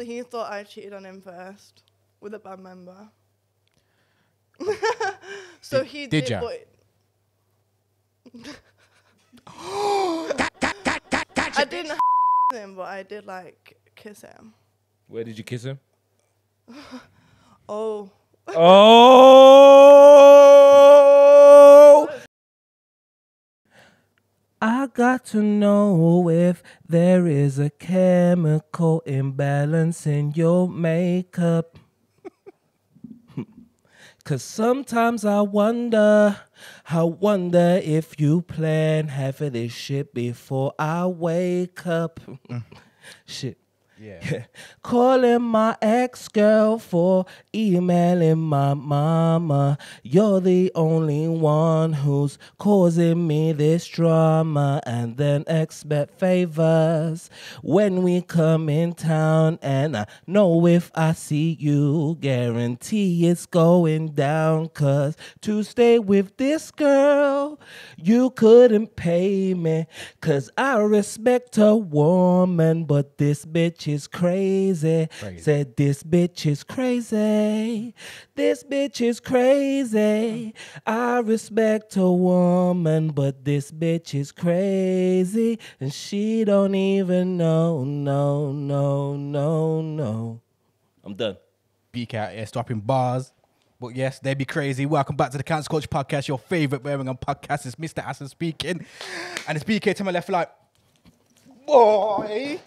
Obviously, he thought I cheated on him first with a band member. So he did ya? I didn't him, but I did like kiss him. Where did you kiss him? Oh. Oh. I got to know if there is a chemical imbalance in your makeup. 'Cause sometimes I wonder if you plan half of this shit before I wake up. Shit. Yeah. Calling my ex-girl for emailing my mama. You're the only one who's causing me this drama. And then expect favors when we come in town. And I know if I see you, guarantee it's going down. 'Cause to stay with this girl, you couldn't pay me. 'Cause I respect a woman, but this bitch is crazy. Said this bitch is crazy. This bitch is crazy. I respect a woman, but this bitch is crazy, and she don't even know. No. I'm done. Beak out here, stopping bars. But yes, they be crazy. Welcome back to the Cancel Culture Podcast, your favorite Birmingham podcast. It's Mr. Assen speaking, and it's BK to my left, like boy.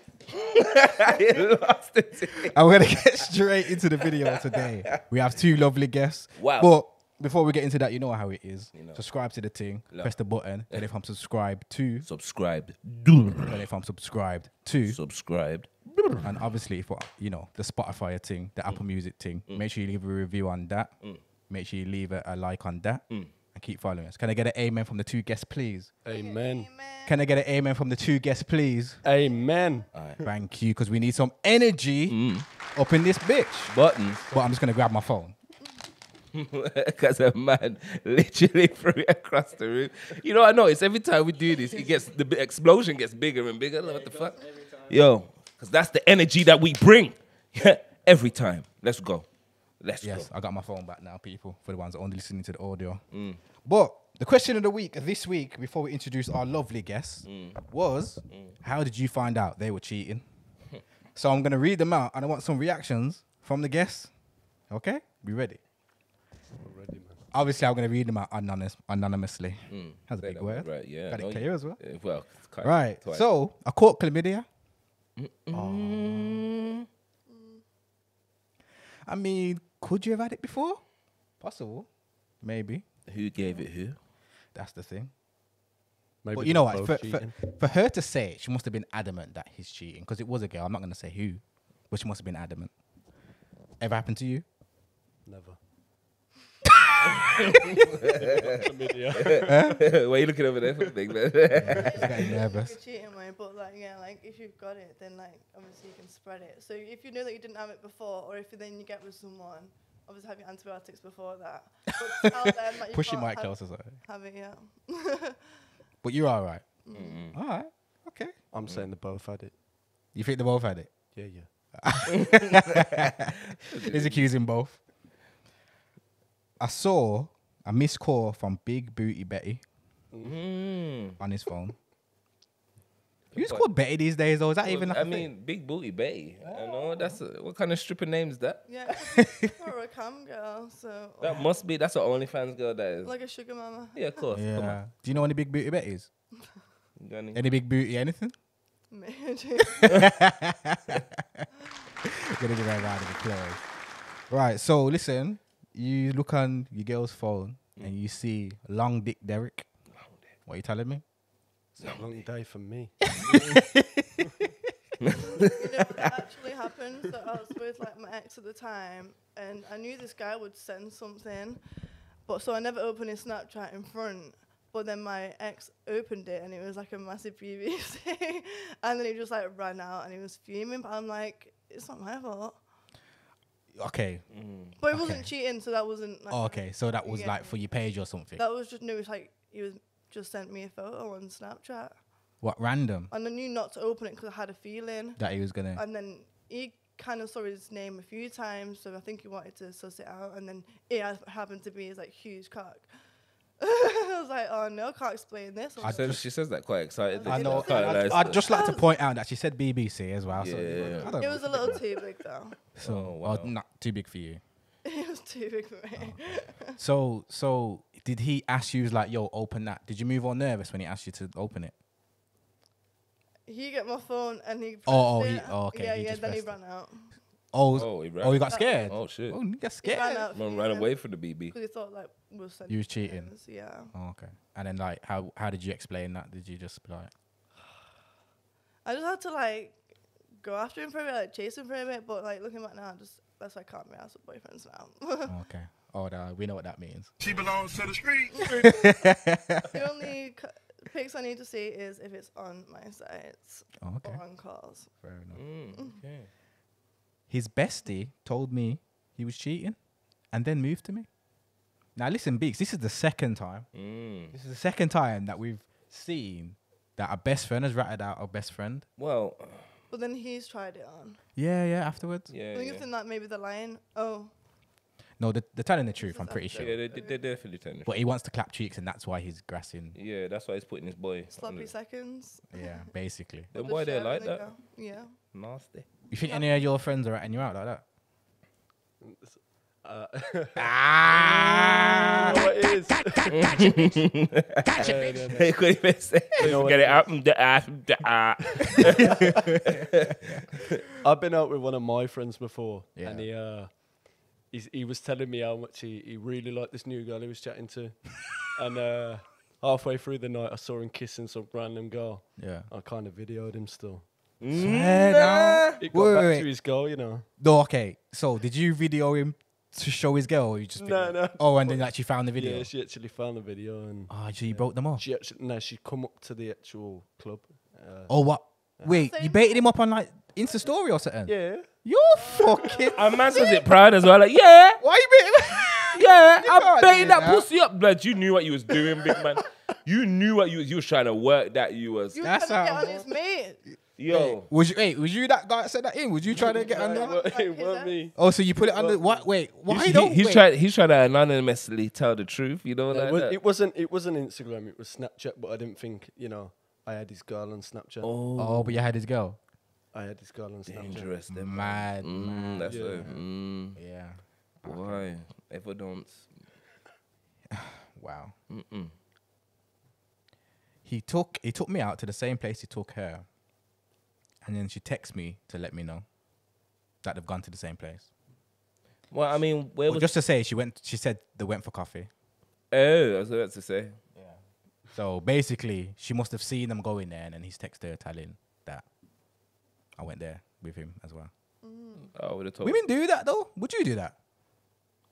I'm going to get straight into the video today. We have two lovely guests. Wow. But before we get into that, you know how it is. You know. Subscribe to the thing. Love. Press the button. And if I'm subscribed to... Subscribed. And if I'm subscribed to... Subscribed. And obviously, for you know, the Spotify thing, the Apple Music thing, make sure you leave a review on that. Make sure you leave a like on that. And keep following us. Can I get an amen from the two guests, please? Amen. Can I get an amen from the two guests, please? Amen. All right. Thank you, because we need some energy up in this bitch. Buttons. But I'm just going to grab my phone. Because a man literally threw it across the room. You know, I notice every time we do this, it gets the explosion gets bigger and bigger. Yeah, what the fuck? Yo, because that's the energy that we bring. Every time. Let's go. Let's go. I got my phone back now, people, for the ones that are only listening to the audio. But the question of the week, this week, before we introduce our lovely guests, was how did you find out they were cheating? So I'm going to read them out, and I want some reactions from the guests. Okay? We ready? We're ready, man. Obviously, I'm going to read them out anonymously. That's a big word. Right, yeah. Got it clear as well? Yeah, well, right. Twice. So I caught chlamydia. I mean, could you have had it before? Possible. Maybe. Who gave it who? That's the thing. Maybe, but you know what? For her to say it, she must have been adamant that he's cheating. Because it was a girl. I'm not going to say who. But she must have been adamant. Ever happened to you? Never. Why are you looking over there for the thing, man? Nervous. Cheating, mate, but like, yeah, like if you've got it, then like obviously you can spread it. So if you know that you didn't have it before, or if then you get with someone, obviously have your antibiotics before that. But out there, like, push your mic closer. Have it, yeah. But you are right. All right, okay. I'm saying they both had it. You think they both had it? Yeah. He's accusing both. I saw a missed call from Big Booty Betty on his phone. Who's called Betty these days, or is that even? I mean, Big Booty Betty. I know that's what kind of stripper name is that? Yeah, or a cam girl. So that must be that's an OnlyFans girl that is. Like a sugar mama. Yeah, of course. Yeah. Come on. Do you know any Big Booty Betties? Any Big Booty anything? Magic. Gonna give her a round of applause. Right. So listen. You look on your girl's phone and you see Long Dick Derek. Long Dick. What are you telling me? It's a long day for me. You know, it actually happened. So I was with like my ex at the time, and I knew this guy would send something, but so I never opened his Snapchat in front. But then my ex opened it, and it was like a massive BBC, and then he just like ran out, and he was fuming. But I'm like, it's not my fault. Okay. But it wasn't cheating, so that wasn't... Like, okay, so that was like for your page or something? That was just... No, it's like he was just sent me a photo on Snapchat. What, random? And I knew not to open it because I had a feeling. That he was going to... And then he kind of saw his name a few times, so I think he wanted to suss it out, and then it happened to be his, like, huge cock. I was like, oh no, can't explain this. She says that quite excited. I know. I'd just like to point out that she said BBC as well. Yeah, so it was a little too big though. So, not too big for you. It was too big for me. Okay. So did he ask you, like, yo, open that? Did you move all nervous when he asked you to open it? He got my phone and he pressed it. Okay. Yeah, then he ran out. Oh, he got scared. Oh shit! Oh, he got scared. Ran away from the BB. Because he thought, like, we'll send you was cheating. Ends. Yeah. Oh, okay. And then, like, how did you explain that? Did you just be like? I just had to, like, go after him for a bit, like chase him for a bit, but, like, looking back now, that's why I can't be asked with boyfriends now. Okay. Oh no, we know what that means. She belongs to the street. The only pics I need to see is if it's on my sites or on calls. Fair enough. Okay. His bestie told me he was cheating and then moved to me. Now, listen, Beaks, this is the second time. This is the second time that we've seen that our best friend has ratted out our best friend. Well. But then he's tried it on. Yeah, afterwards. Yeah, I think it's in that maybe the line. Oh. No, they're telling the truth, I'm pretty sure. Yeah, they're definitely telling the truth. But he wants to clap cheeks, and that's why he's grassing. Yeah, that's why he's putting his boy. Sloppy seconds. Yeah, basically. Then why they're like that? Yeah. Nasty. You think any of your friends are ratting you out like that? What it is? I've been out with one of my friends before, and he was telling me how much he really liked this new girl he was chatting to. And halfway through the night, I saw him kissing some random girl. Yeah. I kind of videoed him still. He got back to his girl, you know. No, okay. So did you video him to show his girl? Or you just no. Oh, and then you actually found the video? Yeah, she actually found the video. And so you broke them off? She'd come up to the actual club. What? Wait, you baited him up on, like, Insta story or something? Yeah. You're fucking... And man says it proud as well, like, yeah. Why you baiting? Yeah, I'm baiting that pussy up. Blood, you knew what you was doing, big man. You knew what you was trying to work that you was... You were trying to get on his mate. Yo. Was you that guy that said that in? Was you trying to get under? It wasn't me. Oh, so you put it under... What? Wait, why don't... He's trying to anonymously tell the truth, you know? Yeah, like it wasn't Instagram, it was Snapchat, but I didn't think, you know, I had his girl on Snapchat. Oh, but you had his girl? I had this girl on Snapchat. Interesting. Mad. That's it. Yeah. Why? Evidence. Wow. He took me out to the same place he took her. And then she texts me to let me know that they've gone to the same place. Well, I mean, just to say she said they went for coffee. Oh, I was about to say. Yeah. So basically she must have seen them going there, and then he's texted her telling that I went there with him as well. I would have told. Women do that though. Would you do that?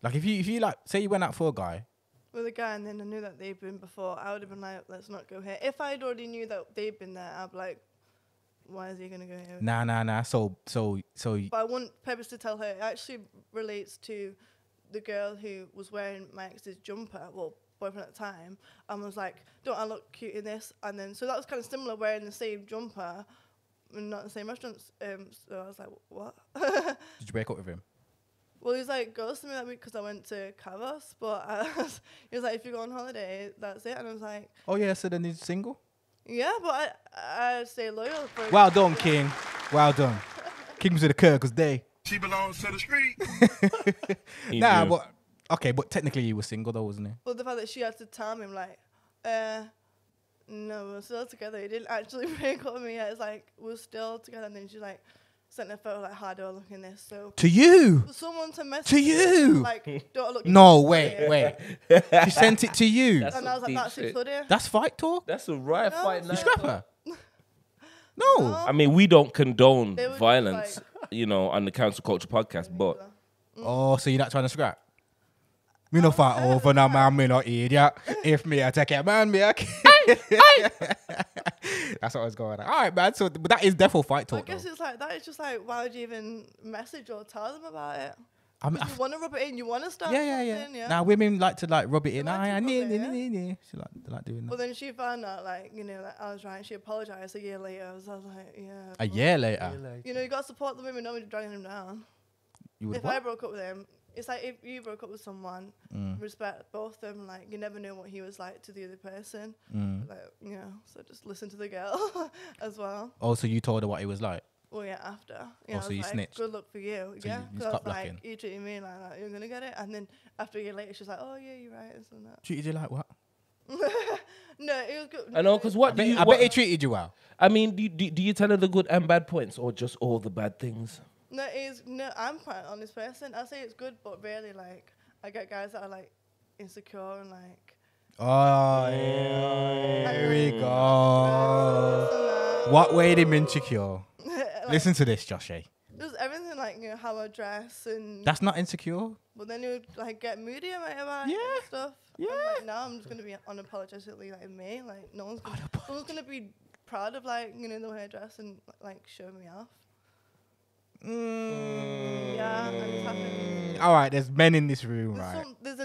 Like, if you like, say you went out for a guy. With a guy, and then I knew that they'd been before. I would have been like, let's not go here. If I'd already knew that they'd been there, I'd be like, why is he gonna go here? Nah. So. But I want purpose to tell her. It actually relates to the girl who was wearing my ex's jumper. Well, boyfriend at the time, and was like, don't I look cute in this? And then so that was kind of similar, wearing the same jumper. Not the same restaurants, so I was like, what? Did you break up with him? Well, he was like, ghosting me that week because I went to Kavos, but he was like, if you go on holiday, that's it. And I was like, oh yeah, so then he's single? Yeah, but I stay loyal. Well done, King. Well done. King's with the curve, because she belongs to the street. Nah, but, okay, but technically he was single though, wasn't he? But the fact that she had to time him, like, no, we're still together. He didn't actually break up with me yet. It's like, we're still together. And then she, like, sent a photo, like, how do I look in this? So to you? For someone to message to you? Like, do I look no, wait. She sent it to you. That's and I was like, that's it. That's fight talk? That's a right fight night. You scrap her? No. I mean, we don't condone violence, like, you know, on the Cancel Culture podcast, but... Oh, so you're not trying to scrap? Me no fight over no man, me no idiot. If me I take it, man, me I That's what I was going on. All right, man, so but that is definitely fight talk. I guess though. It's like, that is just like, why would you even message or tell them about it? You want to rub it in? You want to start? Yeah. Now women like to rub it in. She like doing that. Well, then she found out, I was right. She apologized a year later. So I was like, yeah. A year later. You know, you got to support the women, not be dragging them down. If I broke up with him, it's like if you broke up with someone, respect both of them. Like, you never know what he was like to the other person. So just listen to the girl as well. Oh, so you told her what he was like? Well, yeah, after. Yeah, oh, so you snitched. Good luck for you. So yeah, because I was like, you treated me like that, you're going to get it. And then after a year later, she's like, oh, yeah, you're right. And that. Treated you like what? No, it was good. I know, because what? I bet he treated you well. I mean, do you tell her the good and bad points or just all the bad things? No, I'm quite an honest person. I say it's good, but really, I get guys that are, insecure and, oh, here we go. What made him insecure? Listen to this, Joshy. Just everything how I dress and... That's not insecure. But then you would get moody and whatever and stuff. Yeah. And, now I'm just going to be unapologetically me. No one's going to be proud of the way I dress and show me off. Yeah, it's happening. All right, there's men in this room, right? There's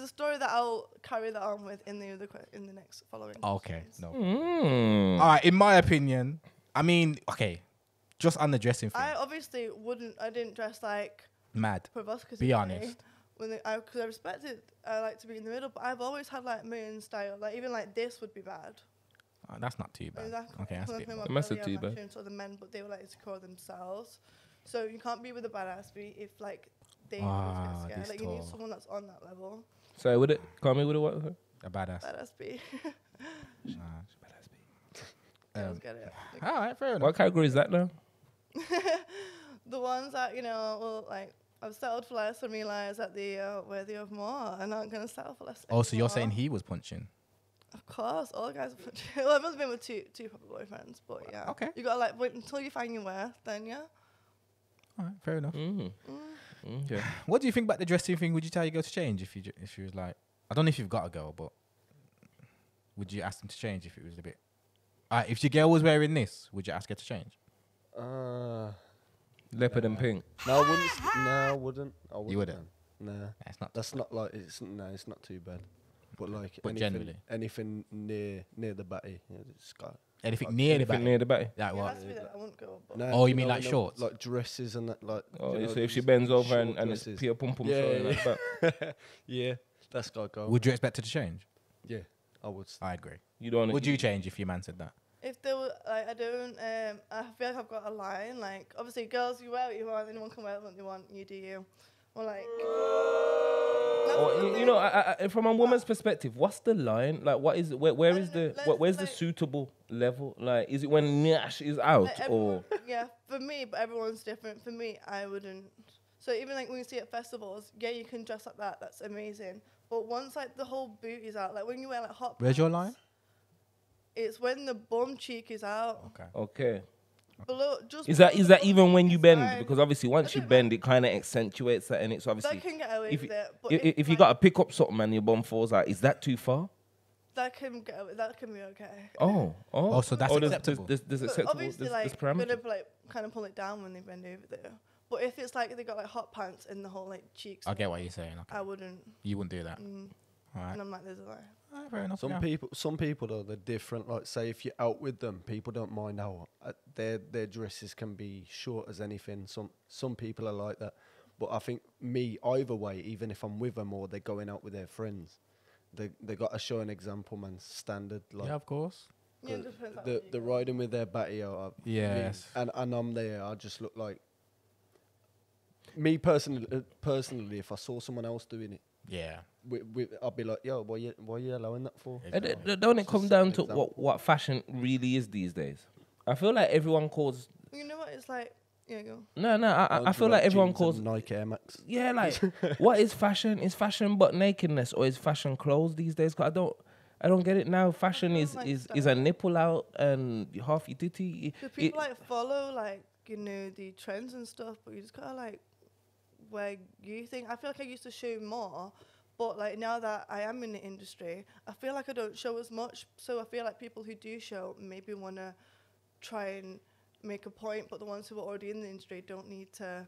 a story that I'll carry that on with in the next following. Okay, questions. No. All right, in my opinion, just on the dressing thing. I obviously wouldn't. I didn't dress like mad. Be honest. Because I respect it. I like to be in the middle, but I've always had moon style. Even this would be bad. Oh, that's not too bad. Exactly. Okay, that's too bad. The men, but they were insecure themselves. So you can't be with a badass be if they get scared. You need someone that's on that level. So would it? Can't be with a what? A badass. Badass be. Nah, badass be. Get it. All right, fair enough. What category is that now? The ones that I've settled for less and realised that they are worthy of more and aren't going to settle for less. Oh, so you're saying he was punching? Of course, all guys are punching. Well, I must have been with two proper boyfriends, but yeah. Okay. You gotta wait until you find your worth, then yeah. All right, fair enough. Yeah. What do you think about the dressing thing? Would you tell your girl to change if she was I don't know if you've got a girl, but would you ask them to change if it was a bit? If your girl was wearing this, would you ask her to change? Leopard and pink. No, I wouldn't. You wouldn't. No, nah. It's not too bad. But generally, anything near the batty, it's got anything near the batty. Near the batty. Like what? I won't go. No, you mean shorts, dresses and that. So if she bends over and it's Peter Pum-Pum short like that. Yeah, that's got to go. Would you expect her to change? Yeah, I would. I agree. You don't. Would you change if your man said that? If there were, I don't, I feel I've got a line, obviously girls, you wear what you want, anyone can wear what they want, you do you. Or from a woman's perspective, what's the line? What is, where's the suitable level? Is it when Nash is out or? Yeah, for me, but everyone's different. For me, I wouldn't. So even when you see at festivals, yeah, you can dress like that, that's amazing. But once the whole booty is out, when you wear hot pants. Where's your line? It's when the bum cheek is out. Okay. Below, just is that even when you bend? Because obviously once you bend, it kind of accentuates that, and it's obviously. That can get away with it. But if you got a pick up something and your bum falls out, is that too far? That can be okay. Oh, so that's acceptable. There's acceptable. Obviously, there's parameters. Gonna kind of pull it down when they bend over there. But if it's they got hot pants and the whole cheeks. I get what you're saying. Okay. I wouldn't. You wouldn't do that. All right. And I'm there's a lie. Fair enough, some people though, they're different. Say if you're out with them, people don't mind how their dresses can be short as anything. Some people are like that, but I think me either way, even if I'm with them or they're going out with their friends, they got to show an example, man. Standard, yeah, of course. Yeah, they're riding with their batty out. Yes, and I'm there. I just look like me personally. If I saw someone else doing it. Yeah, I'll be like, yo, what are you allowing that for? Exactly. Don't it come down to what fashion really is these days? I feel like everyone calls. You know what it's like? Yeah, go. No, I feel like everyone calls Nike Air Max. Yeah, what is fashion? Is fashion but nakedness, or is fashion clothes these days? 'Cause I don't get it now. Fashion is a nipple out and half your titty. So people follow the trends and stuff, but you just gotta where you think. I feel like I used to show more, but now that I am in the industry, I feel like I don't show as much. So I feel like people who do show maybe want to try and make a point, but the ones who are already in the industry don't need to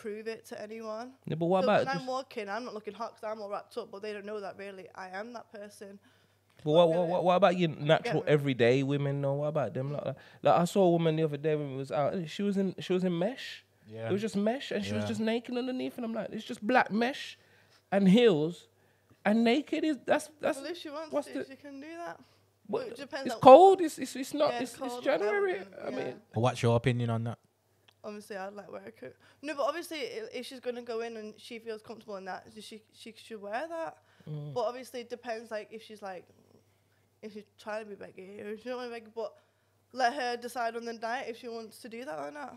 prove it to anyone. Yeah, but what about... When I'm walking, I'm not looking hot because I'm all wrapped up, but they don't know that really I am that person. But what about your natural everyday women? No, what about them? Like I saw a woman the other day when we was out. She was in mesh. Yeah. It was just mesh, and she was just naked underneath. And I'm like, it's just black mesh, and heels, and naked is that's. Well, if she wants it, she can do that. Well, it depends. It's cold. It's not. Yeah, it's January. I mean, what's your opinion on that? Obviously, I'd like wear a coat. No, but obviously, if she's gonna go in and she feels comfortable in that, she should wear that. Mm. But obviously, it depends. Like if she's trying to be Becky or if she don't want to be Becky, but let her decide on the night if she wants to do that or not.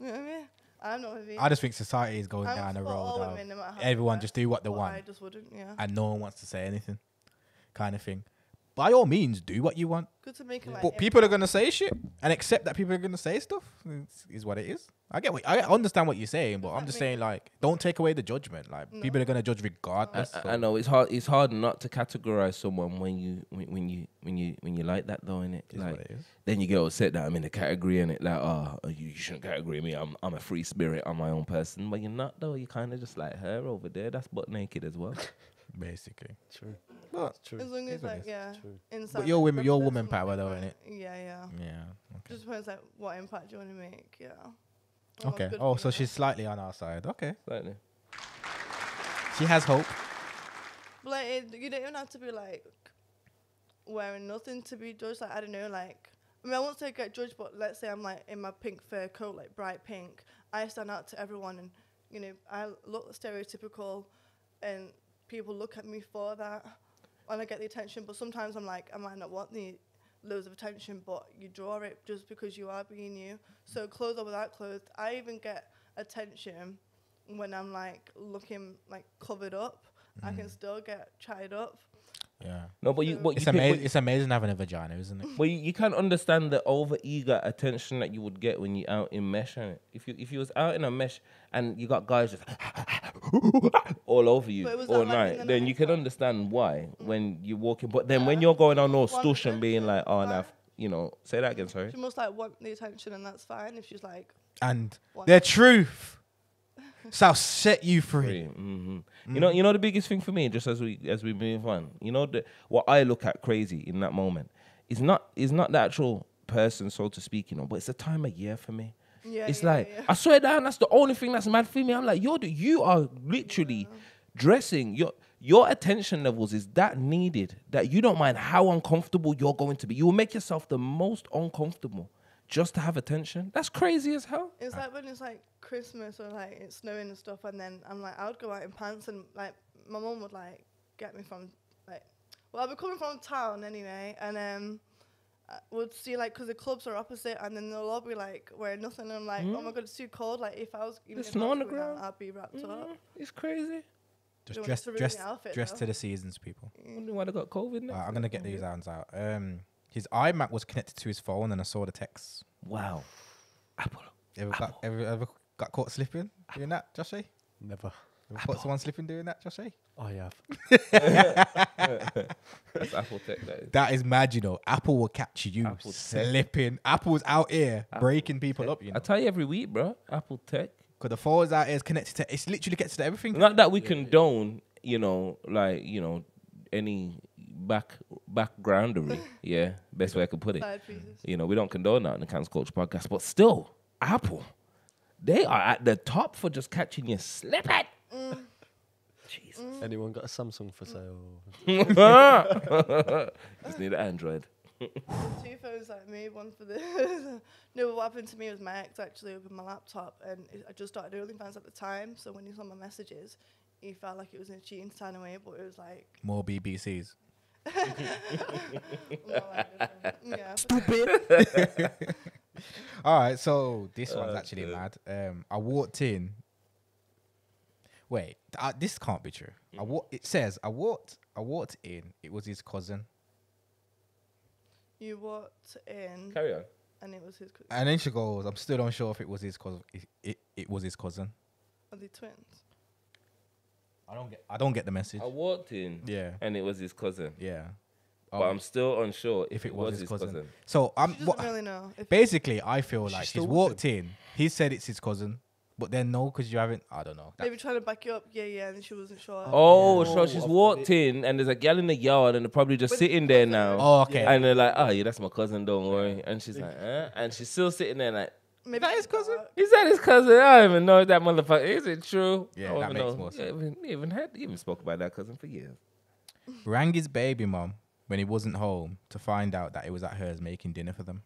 You know what I mean? I'm not with you. I just think society is going down a road of everyone just do what they want. I just wouldn't, and no one wants to say anything, kind of thing. By all means, do what you want. Good to make it. But people are gonna say shit, and accept that people are gonna say stuff is what it is. I understand what you're saying, but I'm just saying, like, don't take away the judgment. Like, people are gonna judge regardless. I know it's hard. It's hard not to categorize someone when you like that, though, innit? Is like, what it is. Then you get upset that I'm in a category, and like, you shouldn't category me. I'm a free spirit. I'm my own person. But you're not, though. You're kind of just like her over there. That's butt naked as well. Basically, true. That's true. As long as inside. But your woman power, though, innit? Yeah. Okay. Just depends, like, what impact you want to make. Yeah. Okay. Oh, so she's slightly on our side. Okay. Slightly. She has hope. But like, you don't even have to be like wearing nothing to be judged. Like, I don't know. Like, I mean, I won't say get judged, but let's say I'm like in my pink fur coat, like bright pink. I stand out to everyone, and you know, I look stereotypical, and people look at me for that, and I get the attention. But sometimes I'm like, I might not want the loads of attention, but you draw it just because you are being you. So clothes or without clothes, I even get attention when I'm like looking like covered up. Mm. I can still get chatted up. Yeah. No, but it's amazing having a vagina, isn't it? Well, you can't understand the over eager attention that you would get when you're out in mesh. If you was out in a mesh and you got guys just all over you all night, like then you can understand why when you're walking. But then when you're going on all stush and being like, you know, say that again, sorry. She must like want the attention, and that's fine if she's like. And their truth shall set you free. Mm-hmm. Mm. You know the biggest thing for me, just as we move on. You know what I look at crazy in that moment is not the actual person, so to speak. You know, but it's the time of year for me. Yeah, it's I swear down, that's the only thing that's mad for me. I'm like, you are literally dressing. Your attention levels is that needed that you don't mind how uncomfortable you're going to be. You will make yourself the most uncomfortable just to have attention. That's crazy as hell. It's like when it's like Christmas or like it's snowing and stuff, and then I'm like, I would go out in pants, and like my mum would like get me from like, well, I'd be coming from town anyway, and would see like, because the clubs are opposite, and then they'll all be like wearing nothing, and I'm like, oh my god, it's too cold. Like if I was even the snow on the ground, I'd be wrapped up. It's crazy. Just dress to the seasons, people. I wonder why they got COVID now. I'm gonna get these hands out. His iMac was connected to his phone, and I saw the text. Wow. Apple. Ever got caught slipping doing that, Joshy? Never. Caught someone slipping doing that, Joshy? Oh, yeah. That's Apple tech, that is. That is mad, you know. Apple will catch you slipping. Apple's out here breaking people up, you know. I tell you every week, bro. Apple tech. Because the phone's out here is connected to... It's literally connected to everything. Not that we condone, you know, like, you know, any... backgroundery, best way I could put it. You know, we don't condone that in the Cancel Culture Podcast, but still, Apple, they are at the top for just catching you slipping. Mm. Jesus. Anyone got a Samsung for sale? Just need an Android. Two phones like me, one for this. No, what happened to me was my ex actually opened my laptop, and I just started OnlyFans at the time, so when he saw my messages, he felt like it was a cheating sign away, but it was like... More BBCs. Stupid. All right, so this one's actually mad. I walked in. Wait, this can't be true. It says I walked in. It was his cousin. You walked in. Carry on. And it was his cousin. And then she goes, I'm still unsure if it was his cousin. It was his cousin. Are they twins? I don't get the message. I walked in, and it was his cousin. Yeah, but I'm still unsure if it was his cousin. So I'm really know. Basically, I feel like he's walked in. He said it's his cousin. But then no, because you haven't, I don't know. Maybe trying to back you up, yeah, and she wasn't sure. Oh, yeah. So she's walked in and there's a gal in the yard and they're probably just sitting there now. Oh, okay. Yeah. And they're like, oh yeah, that's my cousin, don't worry. And she's like, eh? And she's still sitting there like, maybe is that his cousin? Is that his cousin? I don't even know if that motherfucker, is it true? Yeah, that makes more sense. Yeah, even spoke about that cousin for years. Rang his baby mom when he wasn't home to find out that it was at hers making dinner for them.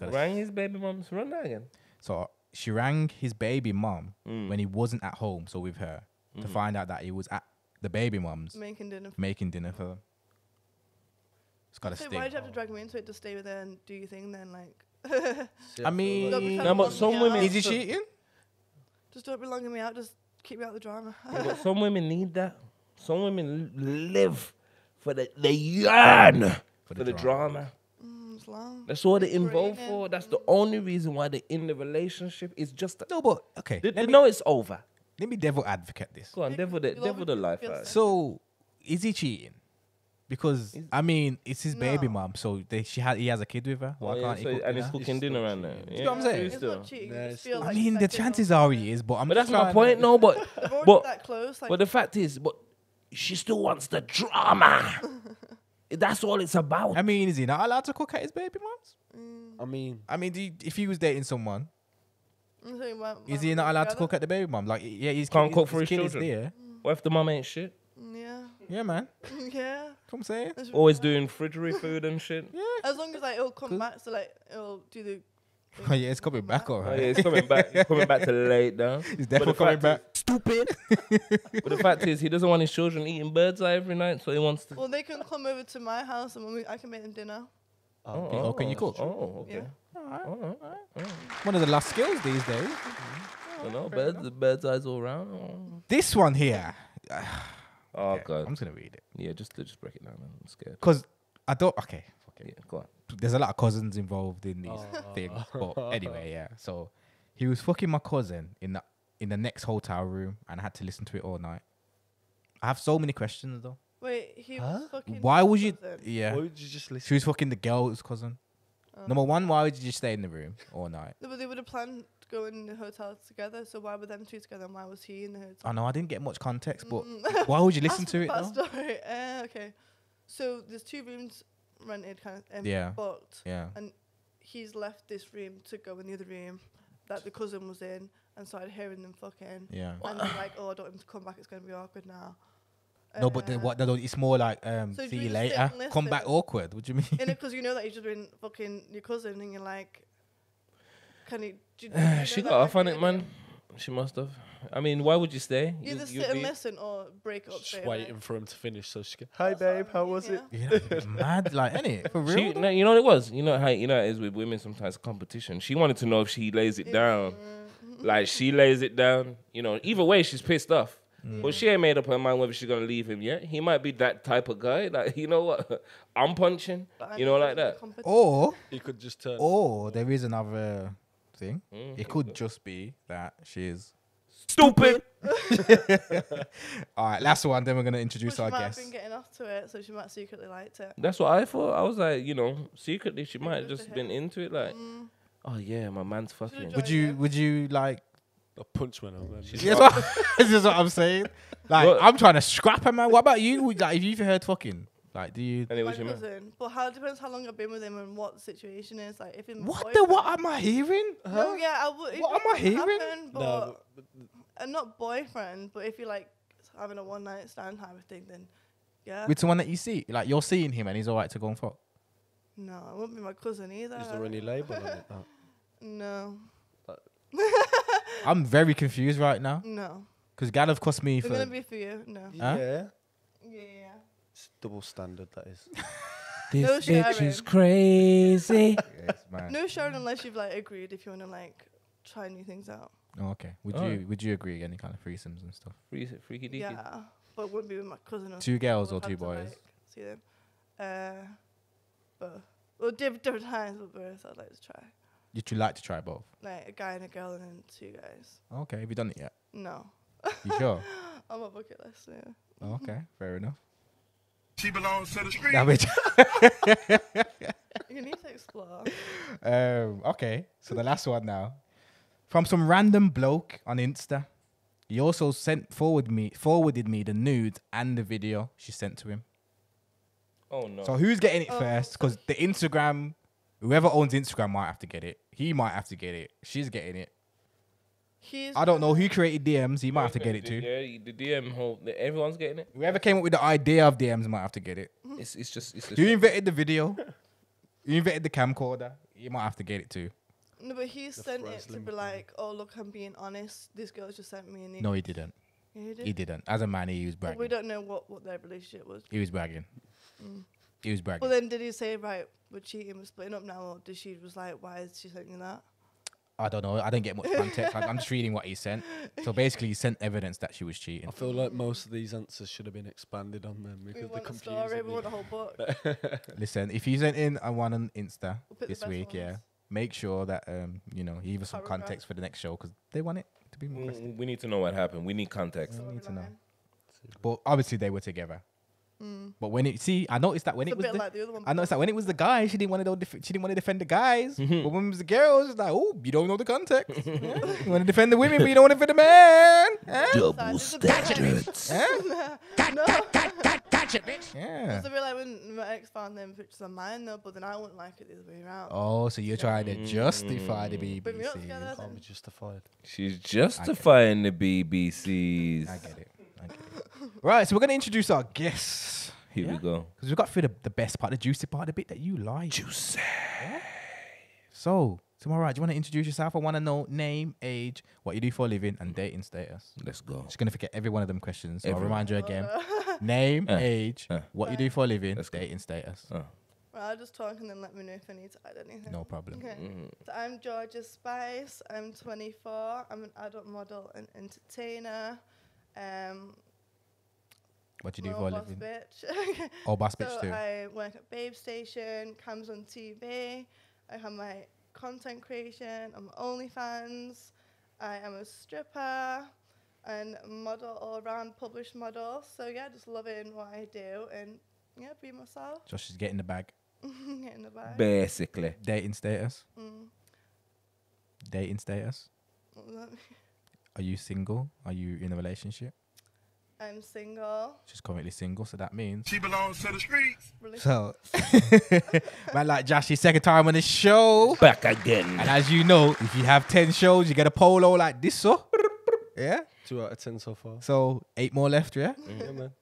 Rang his baby mom to run that again? So she rang his baby mom when he wasn't at home, so with her, to find out that he was at the baby mom's making dinner for them. It's got to stay. Why did you have to drag me into it to stay with her and do your thing then? Like, I mean, no, but some women. Is he cheating? Just don't be longing me out. Just keep me out of the drama. Yeah, but some women need that. Some women live for the yarn, for the drama. That's all they're involved for. That's the only reason why they're in the relationship. It's just that. No, but okay. They know it's over. Let me devil advocate this. Go on, devil the life out. So, is he cheating? Because I mean, it's his baby mom, so he has a kid with her. He's cooking dinner around there. You know what I'm saying? It's not cheating. I mean, the chances are he is, but I'm. But that's my point. No, but the fact is, but she still wants the drama. That's all it's about. I mean, is he not allowed to cook at his baby mom's? Mm. I mean, if he was dating someone, is he not allowed to cook at the baby mom? Like, yeah, he can't cook for his children. Mm. What if the mom ain't shit? Yeah. Yeah, man. Yeah. That's what I'm saying. Always doing refrigerator food and shit. Yeah. As long as like it'll come back, so like it'll do the. Oh yeah, it's coming back, alright. Oh, yeah, it's coming back. It's coming back to late now. It's definitely coming back. Stupid. But the fact is, he doesn't want his children eating bird's eye every night, so he wants to. Well, they can come over to my house, and I can make them dinner. Oh, can you cook? Oh, okay. Yeah. All right. One of the last skills these days. I don't know, bird's eyes all around. Oh. This one here. Oh yeah, God, I'm just gonna read it. Yeah, just break it down. Man. I'm scared. Cause I don't. Okay. Yeah, go on. There's a lot of cousins involved in these things, but anyway, yeah. So he was fucking my cousin in the next hotel room, and I had to listen to it all night. I have so many questions though. Wait, was fucking. Why would you? Yeah. Why would you just listen? She was fucking the girl's cousin. Number one, why would you just stay in the room all night? No, but they would have planned to go in the hotel together. So why were them two together? And why was he in the hotel? I know I didn't get much context, but why would you listen to it though? Okay, so there's two rooms. Rented kind of booked, and he's left this room to go in the other room that the cousin was in and started hearing them fucking. Yeah, and they're like, oh, I don't want him to come back. It's gonna be awkward now. No, but then what? It's more like so see you later. Come back awkward. What do you mean? In it because you know that you've just been fucking your cousin, and you're like, can he? She got off on it, man. She must have. I mean, why would you stay? Either sit and listen or break up. Just waiting for him to finish. So she goes, hi, babe, how was it? Yeah, mad, like, innit? For real? No, you know what it was? You know how it is with women sometimes, competition. She wanted to know if she lays it down. Like, she lays it down. You know, either way, she's pissed off. But she ain't made up her mind whether she's going to leave him yet. He might be that type of guy. Like, you know what? I'm punching. You know, like that. Or he could just turn. Or there is another thing. It could just be that she is stupid. All right, last one. Then we're gonna introduce our guest. She might have been getting off to it, so she might secretly liked it. That's what I thought. I was like, you know, secretly she might have just been into it. Like, oh yeah, my man's fucking. Would you like a punch when I'm? This is what I'm saying. Like, what? I'm trying to scrap her, man. What about you? Like, if you've heard fucking. Like, do you? Anyway, but it depends how long I've been with him and what the situation is. Like, if what am I hearing? Huh? No, yeah, what am I hearing? Happen, but not boyfriend. But if you're like having a one night stand type of thing, then yeah, with someone that you see, like you're seeing him and he's alright to go and fuck. No, it wouldn't be my cousin either. Is there any label on it? Oh. No. I'm very confused right now. No. Because Gad have cost me. It's gonna be for you. No. Huh? Yeah. Yeah. Double standard, that is. This bitch is crazy. Yes, man. No sharing unless you've like agreed if you want to like try new things out. Oh, okay. Would you agree any kind of threesomes and stuff? Freaky deaky. Yeah, but it wouldn't be with my cousin. Or two girls or two boys. Like, see them. Both. Well, different times, but both. I'd like to try. You'd like to try both? Like a guy and a girl, and then two guys. Okay. Have you done it yet? No. You sure? I'm a bucket list. Yeah. Oh, okay. Fair enough. She belongs to the street. You need to explore. Okay, so the last one now. from some random bloke on Insta. He also forwarded me the nude and the video she sent to him. Oh no. So who's getting it first? Because the Instagram, whoever owns Instagram might have to get it. He might have to get it. She's getting it. I don't know who created DMs. He might have to get it too. Yeah, the DM whole, everyone's getting it. Whoever came up with the idea of DMs might have to get it. It's just who invented the video? Who invented the camcorder? You might have to get it too. No, but he sent it to be like, oh, look, I'm being honest. This girl just sent me a nude. No, he didn't. Yeah, he did. He didn't. As a man, he was bragging. Well, we don't know what their relationship was. He was bragging. Mm. He was bragging. Well, then did he say, right, we're cheating, we're splitting up now? Or did she was like, why is she sending that? I don't know. I don't get much context. I'm just reading what he sent. So basically, he sent evidence that she was cheating. I feel like most of these answers should have been expanded on them because they're confusing. We want the whole book. Listen, if you sent in one on Insta this week, yeah, make sure that you know, you give us some context for the next show because they want it to be more interesting. We need to know what happened. We need context. We need to know. But obviously, they were together. Mm. But when it I noticed that when it was the guy, she didn't want to defend the guys. Mm-hmm. But when it was the girls, it's like, oh, you don't know the context. You want to defend the women, but you don't want to defend the man. Double standards. Gotcha, bitch. Yeah. So like when my ex found them pictures of mine though, but then I wouldn't like it the other way around. Oh, so you're trying to justify the BBC? But you can't be justified. She's justifying the BBCs. I get it. Right, so we're going to introduce our guests. Here we go. Because we got through the best part, the juicy part, the bit that you like. Juicy. Yeah. So, tomorrow, do you want to introduce yourself? I want to know name, age, what you do for a living, and dating status. Let's go. She's going to forget every one of them questions. So I'll remind you again. Name, age, what you do for a living, dating status. Well, I'll just talk and then let me know if I need to add anything. No problem. Okay. So I'm Georgia Spice. I'm 24. I'm an adult model and entertainer. What do you do for a living? Bitch. Oh, boss bitch too. I work at Babe Station, comes on TV. I have my content creation. I'm OnlyFans. I am a stripper and model, all around published model. So yeah, just loving what I do and yeah, be myself. Just she's getting the bag. Getting the bag. Basically. Dating status. Mm. Dating status. What does that mean? Are you single? Are you in a relationship? I'm single. She's currently single, so that means she belongs to the streets. So, man, like Josh, his second time on the show. Back again. And as you know, if you have 10 shows, you get a polo like this, so. Yeah? 2 out of 10 so far. So, 8 more left, yeah? Yeah, man.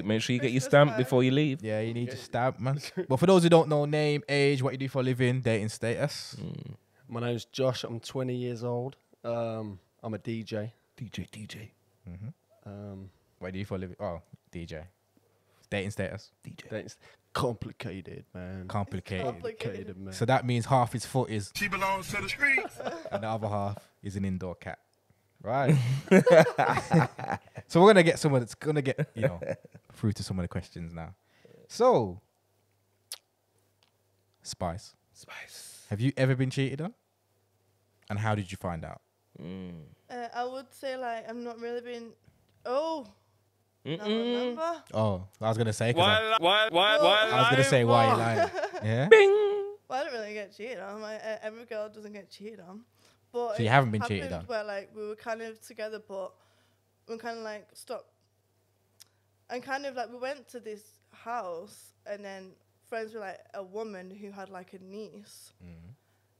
Make sure you get your stamp before you leave. Yeah, you need your stamp, man. But for those who don't know, name, age, what you do for a living, dating status. Mm. My name's Josh. I'm 20 years old. I'm a DJ. DJ. Mm-hmm. What do you for a living? Oh, DJ. Dating status? DJ. Complicated, man. Complicated, man. So that means half his foot is... She belongs to the streets. And the other half is an indoor cat. Right. So we're going to get someone that's going to get, you know, through to some of the questions now. So, Spice. Have you ever been cheated on? And how did you find out? Mm. I would say, like, I'm not really been... Oh. I remember. Oh, I was going to say. Why you lying. Yeah? Bing. Well, I don't really get cheated on. Every girl doesn't get cheated on. But so you haven't been cheated on? Where, like, we were kind of together, but we kind of, like, stopped. And kind of, like, we went to this house, and then friends were, like, a woman who had, like, a niece. Mm.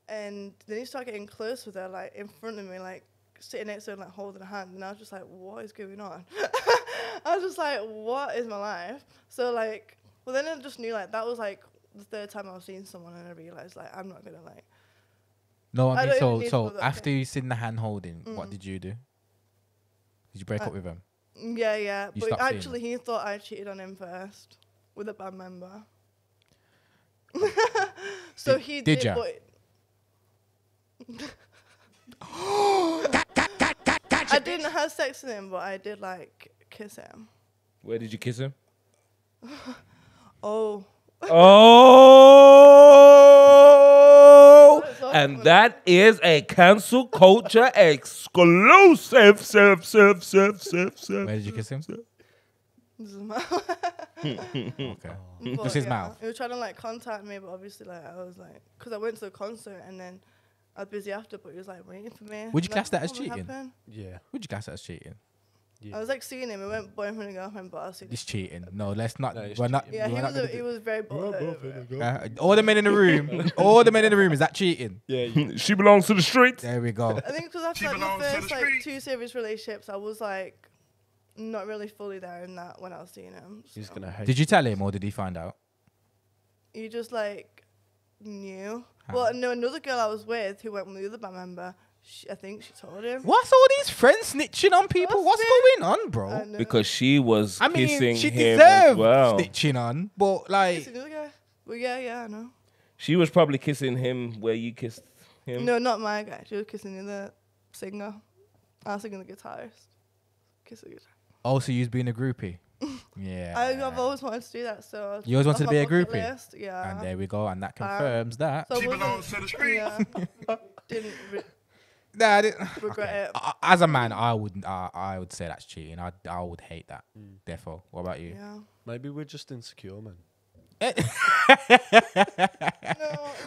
And then you start getting close with her, like, in front of me, like, sitting next to her and like holding her hand, and I was just like, what is going on? I was just like, what is my life? So like, well then I just knew like that was like the third time I was seeing someone, and I realized like I'm not gonna like. No, I mean, so after you seen the hand holding, what did you do? Did you break up with him? Yeah. But actually, he thought I cheated on him first with a band member. So he did. I didn't have sex with him, but I did like kiss him. Where did you kiss him? Oh! And that is a Cancel Culture exclusive. Where did you kiss him? This is my This is his mouth. He was trying to like contact me, but obviously like I was like, because I went to a concert and then I was busy after, but he was like waiting for me. Would you class that as cheating? Yeah. Would you class that as cheating? Yeah. I was like seeing him. We went boyfriend and girlfriend, but I was like, it's cheating. No, let's not. No, we're not. Yeah, he was very bothered. All the men in the room. All the men in the room. Is that cheating? Yeah. Yeah. She belongs to the streets. There we go. I think because after like, the first like two serious relationships, I was like not really fully there in that when I was seeing him. So. He's gonna hate. Did you tell him or did he find out? He just like knew. How? Well, no, another girl I was with who went with the other band member. I think she told him. What's all these friends snitching on people? What's going on, bro? Because she was kissing she him as well. Snitching on, but like, well, yeah, I know. She was probably kissing him where you kissed him. No, not my guy. She was kissing the other singer. I was singing the guitarist. Kiss the guitarist. Oh, so you've been a groupie. Yeah. I've always wanted to do that. So you always wanted to be a groupie. List. Yeah. And there we go, and that confirms that. So she belongs to the street. Yeah. Nah, regret it. As a man, I would say that's cheating. I would hate that. Mm. Therefore, what about you? Yeah. Maybe we're just insecure, man. No,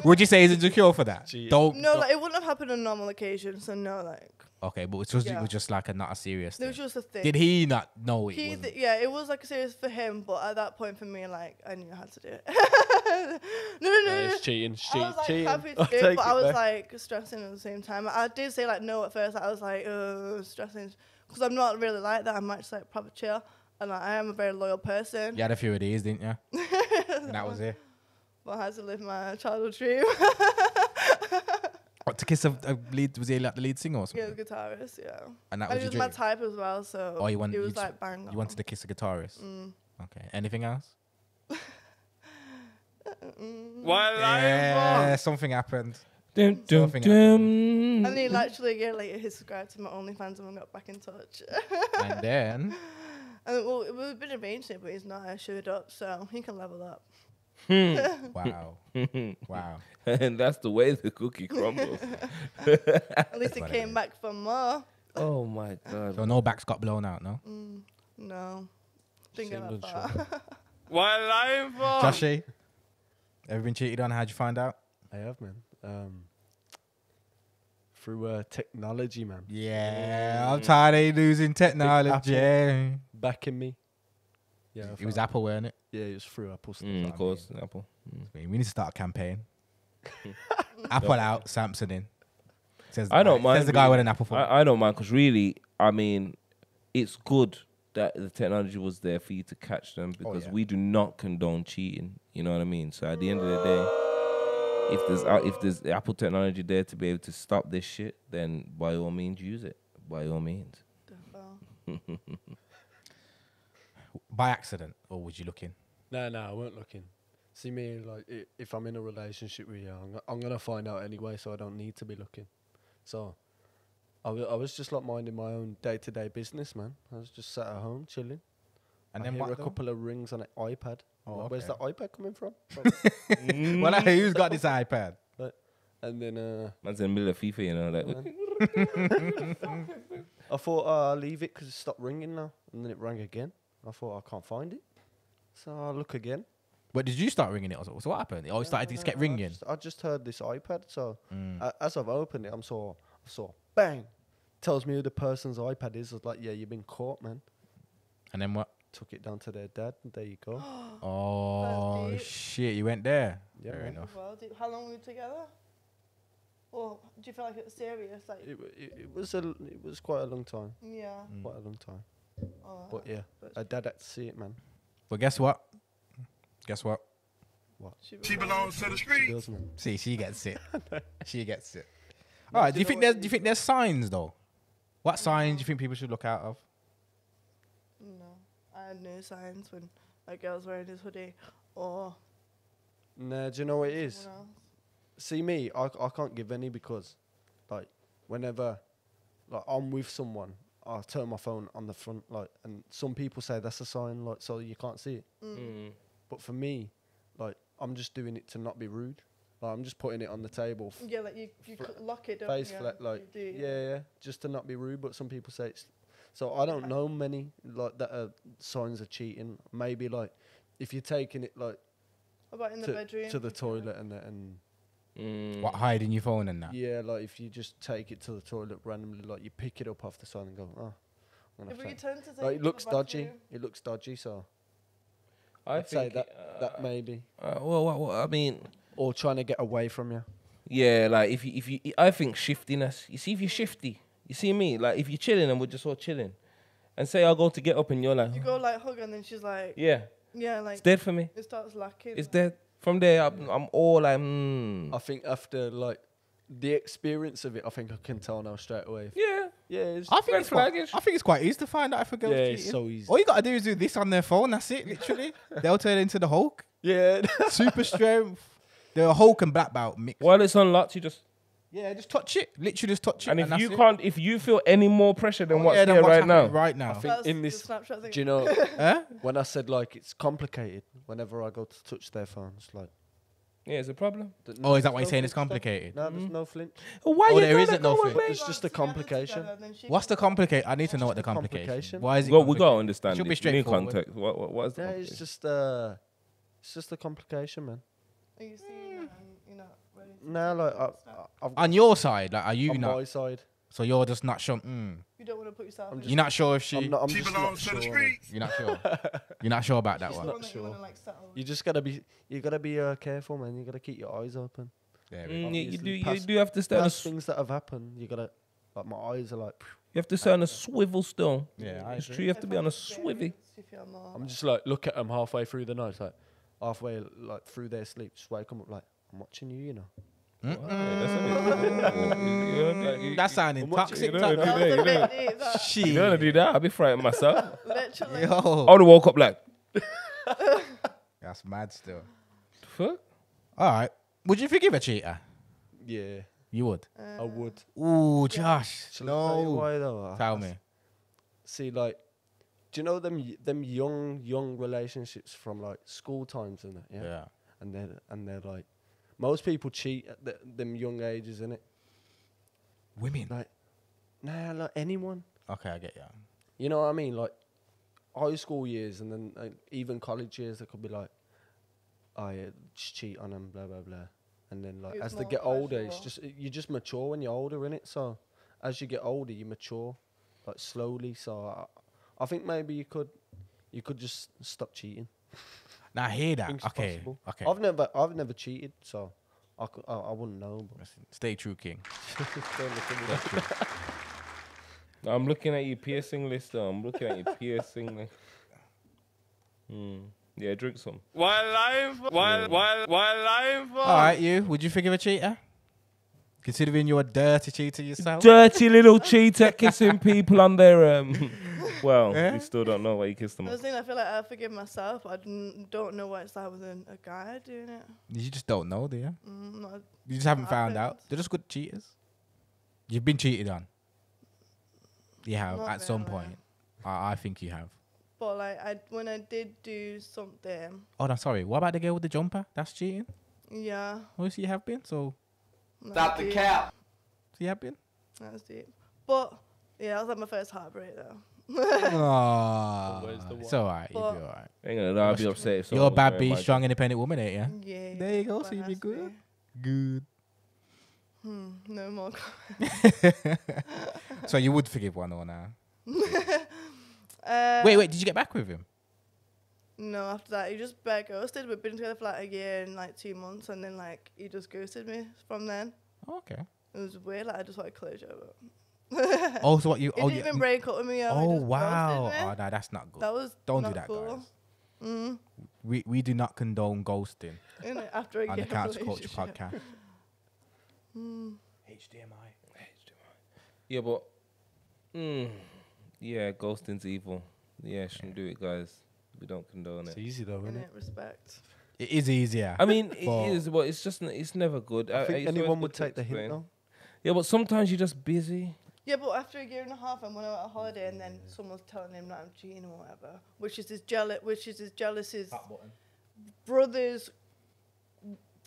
would you say he's insecure for that? Cheating. Don't. Like, it wouldn't have happened on normal occasion. So no, like. Okay, but it was just like not a serious thing. It was just a thing. Did he not know it? Yeah, it was like serious for him, but at that point for me, like I knew how to do it. No. It's cheating. I was like happy to do it, but I was like stressing at the same time. I did say like no at first. I was like stressing because I'm not really like that. I'm actually like proper chill, and like, I am a very loyal person. You had a few of these, didn't you? And that was it. Well, I had to live my childhood dream. What, to kiss a lead? Was he like the lead singer or something? Yeah, the guitarist. Yeah, and that was your dream? My type as well. So oh, it was like bang. You wanted to kiss a guitarist. Mm. Okay. Anything else? Yeah, something happened. Dum, dum, dum. And then actually a year later, he subscribed to my OnlyFans and we got back in touch. And then. Well, it was a bit arranged, but he's not. I showed up, so he can level up. Wow. Wow. And that's the way the cookie crumbles. At least it came back for more. Oh my God. So no backs got blown out, no? Mm, no. Think about that. Why life? Joshy, ever been cheated on? How'd you find out? I have, man. Through technology, man. Yeah, I'm tired of losing technology. Backing me. Yeah, it was Apple, wasn't it? Yeah, it was through Apple. Of course, Apple. Mm. We need to start a campaign. Apple out, Samsung in. Says I don't mind. Says the guy with an Apple phone. I don't mind because really, I mean, it's good that the technology was there for you to catch them because we do not condone cheating. You know what I mean? So at the end of the day, if there's Apple technology there to be able to stop this shit, then by all means use it. By all means. By accident, or was you looking? No, I weren't looking. See me, like, if I'm in a relationship with you, I'm going to find out anyway, so I don't need to be looking. So I was just, like, minding my own day-to-day business, man. I was just sat at home, chilling. And then a couple of rings on an iPad. Oh, like, where's the iPad coming from? Well, like, who's got this iPad? Like, and then... man's in the middle of FIFA, you know, like... I thought, I'll leave it because it stopped ringing now. And then it rang again. I thought, I can't find it. So I look again. But did you start ringing it? So what happened? It always started to just get ringing. I just heard this iPad. So as I've opened it, I saw bang. Tells me who the person's iPad is. I was like, yeah, you've been caught, man. And then what? Took it down to their dad. And there you go. Oh, shit. You went there. Yeah, fair enough. Well, how long were you together? Or do you feel like it was serious? Like it was quite a long time. Yeah. Quite a long time. Oh, but yeah, I dad had to see it, man. But guess what? Guess what? What? She belongs to the streets. See, she gets it. She gets it. All right. Do you think there's signs though? What signs do you think people should look out of? No, I had no signs when a girl's wearing his hoodie. Or nah, do you know what it is? See me, I can't give any because, like, whenever, like, I'm with someone. I turn my phone on the front, like, and some people say that's a sign, like, so you can't see it. But for me, like, I'm just doing it to not be rude. Like, I'm just putting it on the table. Yeah, like you lock it, don't face you? Flat, like, you do. Yeah, just to not be rude. But some people say it's. So I don't know many like that are signs of cheating. Maybe like if you're taking it like. About in the bedroom. To the toilet and What, hiding your phone and that? Yeah, like if you just take it to the toilet randomly, like you pick it up off the side and go, oh. If we turn to like, it looks dodgy, so I'd say that, that maybe. Well, I mean, or trying to get away from you. Yeah, like if you, I think shiftiness. You see, if you're shifty, you see me. Like if you're chilling and we're just all chilling, and say I go to get up and you're like, you go like hug and then she's like, yeah, like it's dead for me. It starts lacking. It's dead. From there, I'm all like, I think after like the experience of it, I think I can tell now straight away. Yeah. Yeah, I think it's quite easy to find out if a girl's cheating. It's so easy. All you gotta do is do this on their phone. That's it, literally. They'll turn into the Hulk. Yeah, super strength. They're a Hulk and black belt mixed. While it's unlocked, you just touch it. Literally, just touch it. And if you can't, if you feel any more pressure than what's there right now, I think in this, do you know? When I said like it's complicated, whenever I go to touch their phone, it's like. Yeah, it's a problem. Oh, is that why you're saying it's complicated? No, there's no flinch. Why there isn't no flinch? It's just a complication. What's the complication? I need to know what the complication. Why is it? Well, we gotta understand. It should be straightforward. Context. What is that? It's just a complication, man. Are you seeing that? You're not ready. No, like on your side, like are you not? On my side. So you're just not sure. You don't want to put yourself. You're not sure if she. She belongs to the streets. You're not sure. You're not sure about that one. Not sure. You just gotta be. You gotta be careful, man. You gotta keep your eyes open. Yeah, you do. You do have to stay on things that have happened. You gotta. Like my eyes are like. You have to stay on a swivel still. Yeah, it's true. You have to be on a swivvy. I'm just like look at them halfway through the night, like halfway like through their sleep. Just wake them up like I'm watching you, you know. That sounding toxic. You don't want to do that. I'd be frightened myself. Literally. Yo. I would have woke up like. That's mad still. Fuck. All right. Would you forgive a cheater? Yeah. You would? I would. Ooh, Josh. Yeah. No. Why though? Tell me. See, like, do you know them young relationships from like school times and that? Yeah. And they're like. Most people cheat at them young ages, innit? Women? Like, nah, like anyone. Okay, I get you. You know what I mean? Like, high school years and then like, even college years, they could be like, oh yeah, just cheat on them, blah, blah, blah. And then like, as they get older, it's just you just mature when you're older, innit? So, as you get older, you mature, like, slowly. So, I think maybe you could just stop cheating. Now I hear that. Okay. Possible. Okay. I've never cheated, so I wouldn't know. But stay true, King. True. No, I'm looking at your piercing list. I'm looking at your piercing list. Yeah, drink some. Wildlife. All right, you. Would you forgive a cheater? Considering you're a dirty cheater yourself. Dirty little cheater, kissing people on their Well, we still don't know why you kissed them. I feel like I forgive myself. I don't know why it's like I was a guy doing it. You just don't know, do you? You just haven't found out. They're just good cheaters. You've been cheated on. You have, at some point. I think you have. But like, when I did do something. Oh, no, sorry. What about the girl with the jumper? That's cheating? Yeah. Obviously, you have been, so. Stop the cap. So you have been? That's deep. But, yeah, that was like my first heartbreak, though. Oh, it's alright. You do alright. Ain't gonna lie, I'd be upset. If you're a bad B, strong, independent woman, ain't ya? Yeah. There you go. So you be good. Good. No more. So you would forgive one or now? Wait. Did you get back with him? No. After that, he just bare ghosted. We've been together for like a year and like 2 months, and then like he just ghosted me from then. Oh, okay. It was weird. Like I just wanted closure. But oh, so what you? Oh, you didn't even break up with me. Oh wow! Oh no, that's not good. That was don't do that, guys. We do not condone ghosting. After a on the Cancel Culture Podcast. HDMI. Yeah, but yeah, ghosting's evil. Yeah, shouldn't do it, guys. We don't condone it. It's easy though, isn't it? Respect. It is easier. I mean, it is, but it's just it's never good. I think anyone would take the hint though. Yeah, but sometimes you're just busy. Yeah, but after a year and a half, I'm on a holiday, and then someone's telling him that I'm cheating or whatever, which is his jealousy's brother's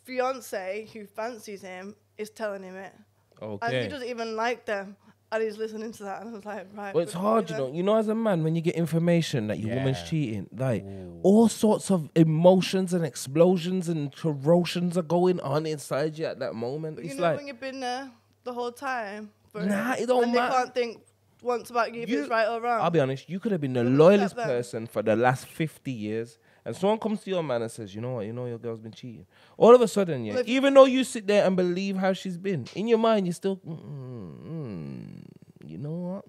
fiance who fancies him is telling him it, okay. And he doesn't even like them, And he's listening to that, and I was like, right. Well, it's hard, you know, as a man, when you get information that your woman's cheating, like, all sorts of emotions and explosions and corrosions are going on inside you at that moment. But it's, you know, like, when you've been there the whole time, nah, it don't matter. They can't think once about you, if it's right or wrong. I'll be honest, you could have been the loyalest person for the last 50 years. And someone comes to your man and says, you know what, you know your girl's been cheating. All of a sudden, yeah, even though you sit there and believe how she's been, in your mind, you're still, you know what?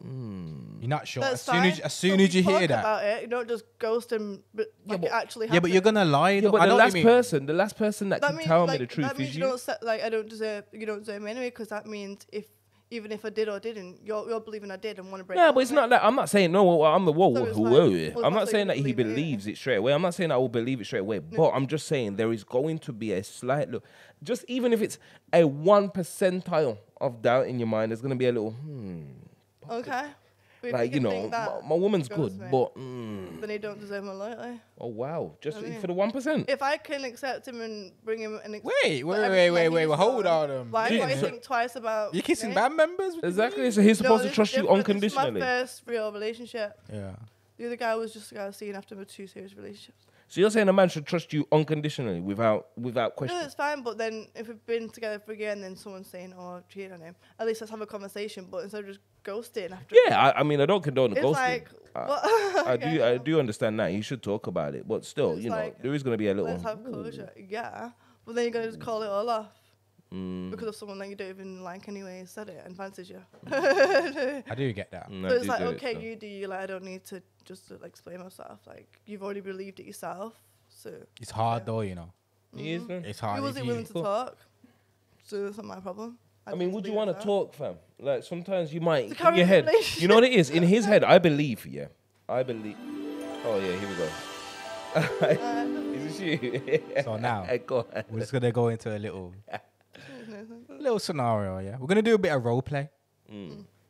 You're not sure. That's as soon as you hear that, you don't just ghost him, but like it actually happened. Yeah, but you're going to lie. Yeah, but the last person that can tell me the truth is you. That means you don't, like, you don't deserve me anyway, because that means if, even if I did or didn't, you're believing I did and want to break. No, but it's not that. I'm not saying, no, I'm the whoa, so whoa, like, whoa. I'm not saying that he believes it straight away. I'm not saying I will believe it straight away. No. But I'm just saying there is going to be a slight look. Just even if it's a 1% of doubt in your mind, there's going to be a little, okay. Like, you know, my woman's good, but... Then he don't deserve my loyalty. Oh, wow. Just for the 1%? If I can accept him and bring him... Wait, hold on. Why do you think twice about... You're kissing band members? Exactly, so he's supposed to trust you unconditionally. This is my first real relationship. Yeah. The other guy was just a guy I was seeing after my 2 serious relationships. So you're saying a man should trust you unconditionally without question? No, it's fine, but then if we've been together for a year and then someone's saying, oh, I've cheated on him, at least let's have a conversation, but instead of just ghosting after... Yeah, I mean, I don't condone the ghosting. Like, I do understand that. You should talk about it, but still, you know, like, there is going to be a little... Let's have closure, yeah. But then you're going to just call it all off because of someone that you don't even like anyway said it and fancies you. I do get that. So it's like, okay, you do you, like, I don't need to... just to explain myself, like, you've already believed it yourself, so... It's hard, though, you know. It's hard. He wasn't willing to talk, so that's not my problem. I mean, would you want to talk, fam? Like, sometimes you might, in your head... You know what it is? In his head, I believe, yeah. I believe... Oh, yeah, here we go. Is this you? So now, we're just going to go into a little scenario, yeah? We're going to do a bit of role play.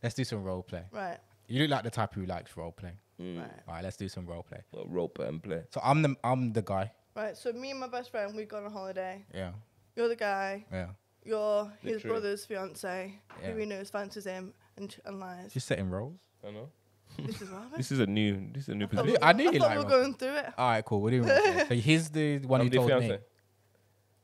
Let's do some role play. Right. You look like the type who likes role play. Right. All right, let's do some role play. Well, role play and play. So I'm the guy. Right. So me and my best friend, we've gone on holiday. Yeah. You're the guy. Yeah. You're his brother's fiance, who he knows fancies him and lies. She's setting roles. I know. This is what happened. This is a new position. I knew you like. We're going through it. All right, cool. We're doing role play. So he's the one who told me.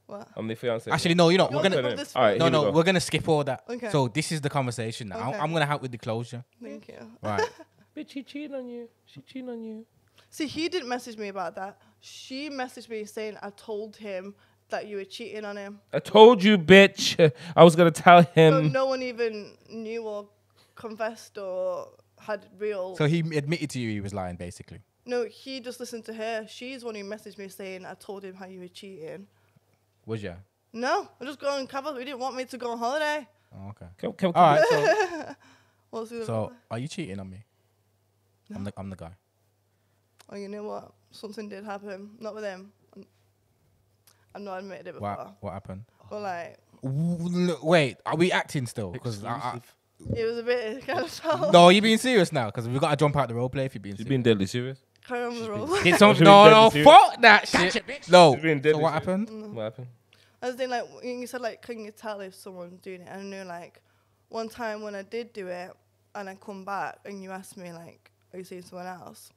What? I'm the fiance. Actually, no, you're not. We're gonna. All right, no, we're gonna skip all that. Okay. So this is the conversation now. Okay. I'm gonna help with the closure. Thank you. Right. Bitch, she cheated on you. She cheated on you. See, he didn't message me about that. She messaged me saying, I told him that you were cheating on him. I told you, bitch. I was going to tell him. So no one even knew or confessed or had real... So he admitted to you he was lying, basically. No, he just listened to her. She's one who messaged me saying, I told him how you were cheating. Was ya? No, I just got on Kavos. He didn't want me to go on holiday. Oh, okay. Come. All right, so are you cheating on me? No. I'm the guy. Oh, you know what? Something did happen. Not with him. I've not admitted it before. What happened? Well, like... Wait, are we acting still? Because it was a bit kind of tough. No, you're being serious now, because we've got to jump out the role play if you're being serious. You've been deadly serious. Carry on the role play. No, fuck that shit. No. So what happened? No. What happened? I was thinking, like, you said, like, can you tell if someone's doing it? And I know, like, one time when I did do it, and I come back, and you asked me, like, are you seeing someone else?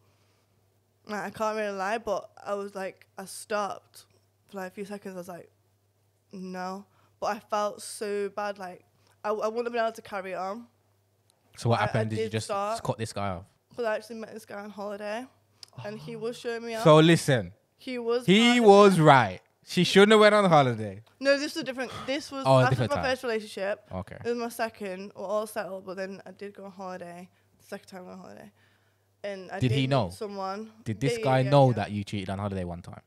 Like, I can't really lie, but I was like, I stopped for like a few seconds. I was like, no. But I felt so bad, like, I wouldn't have been able to carry it on. So what happened? Did you just cut this guy off? Because I actually met this guy on holiday, and he was showing me up. So listen. He was right. She shouldn't have went on holiday. No, this was different. This was after my first relationship. Okay. It was my second. We're all settled, but then I did go on holiday. Second time on holiday. And did he know? Someone. Did this guy know that you cheated on holiday one time?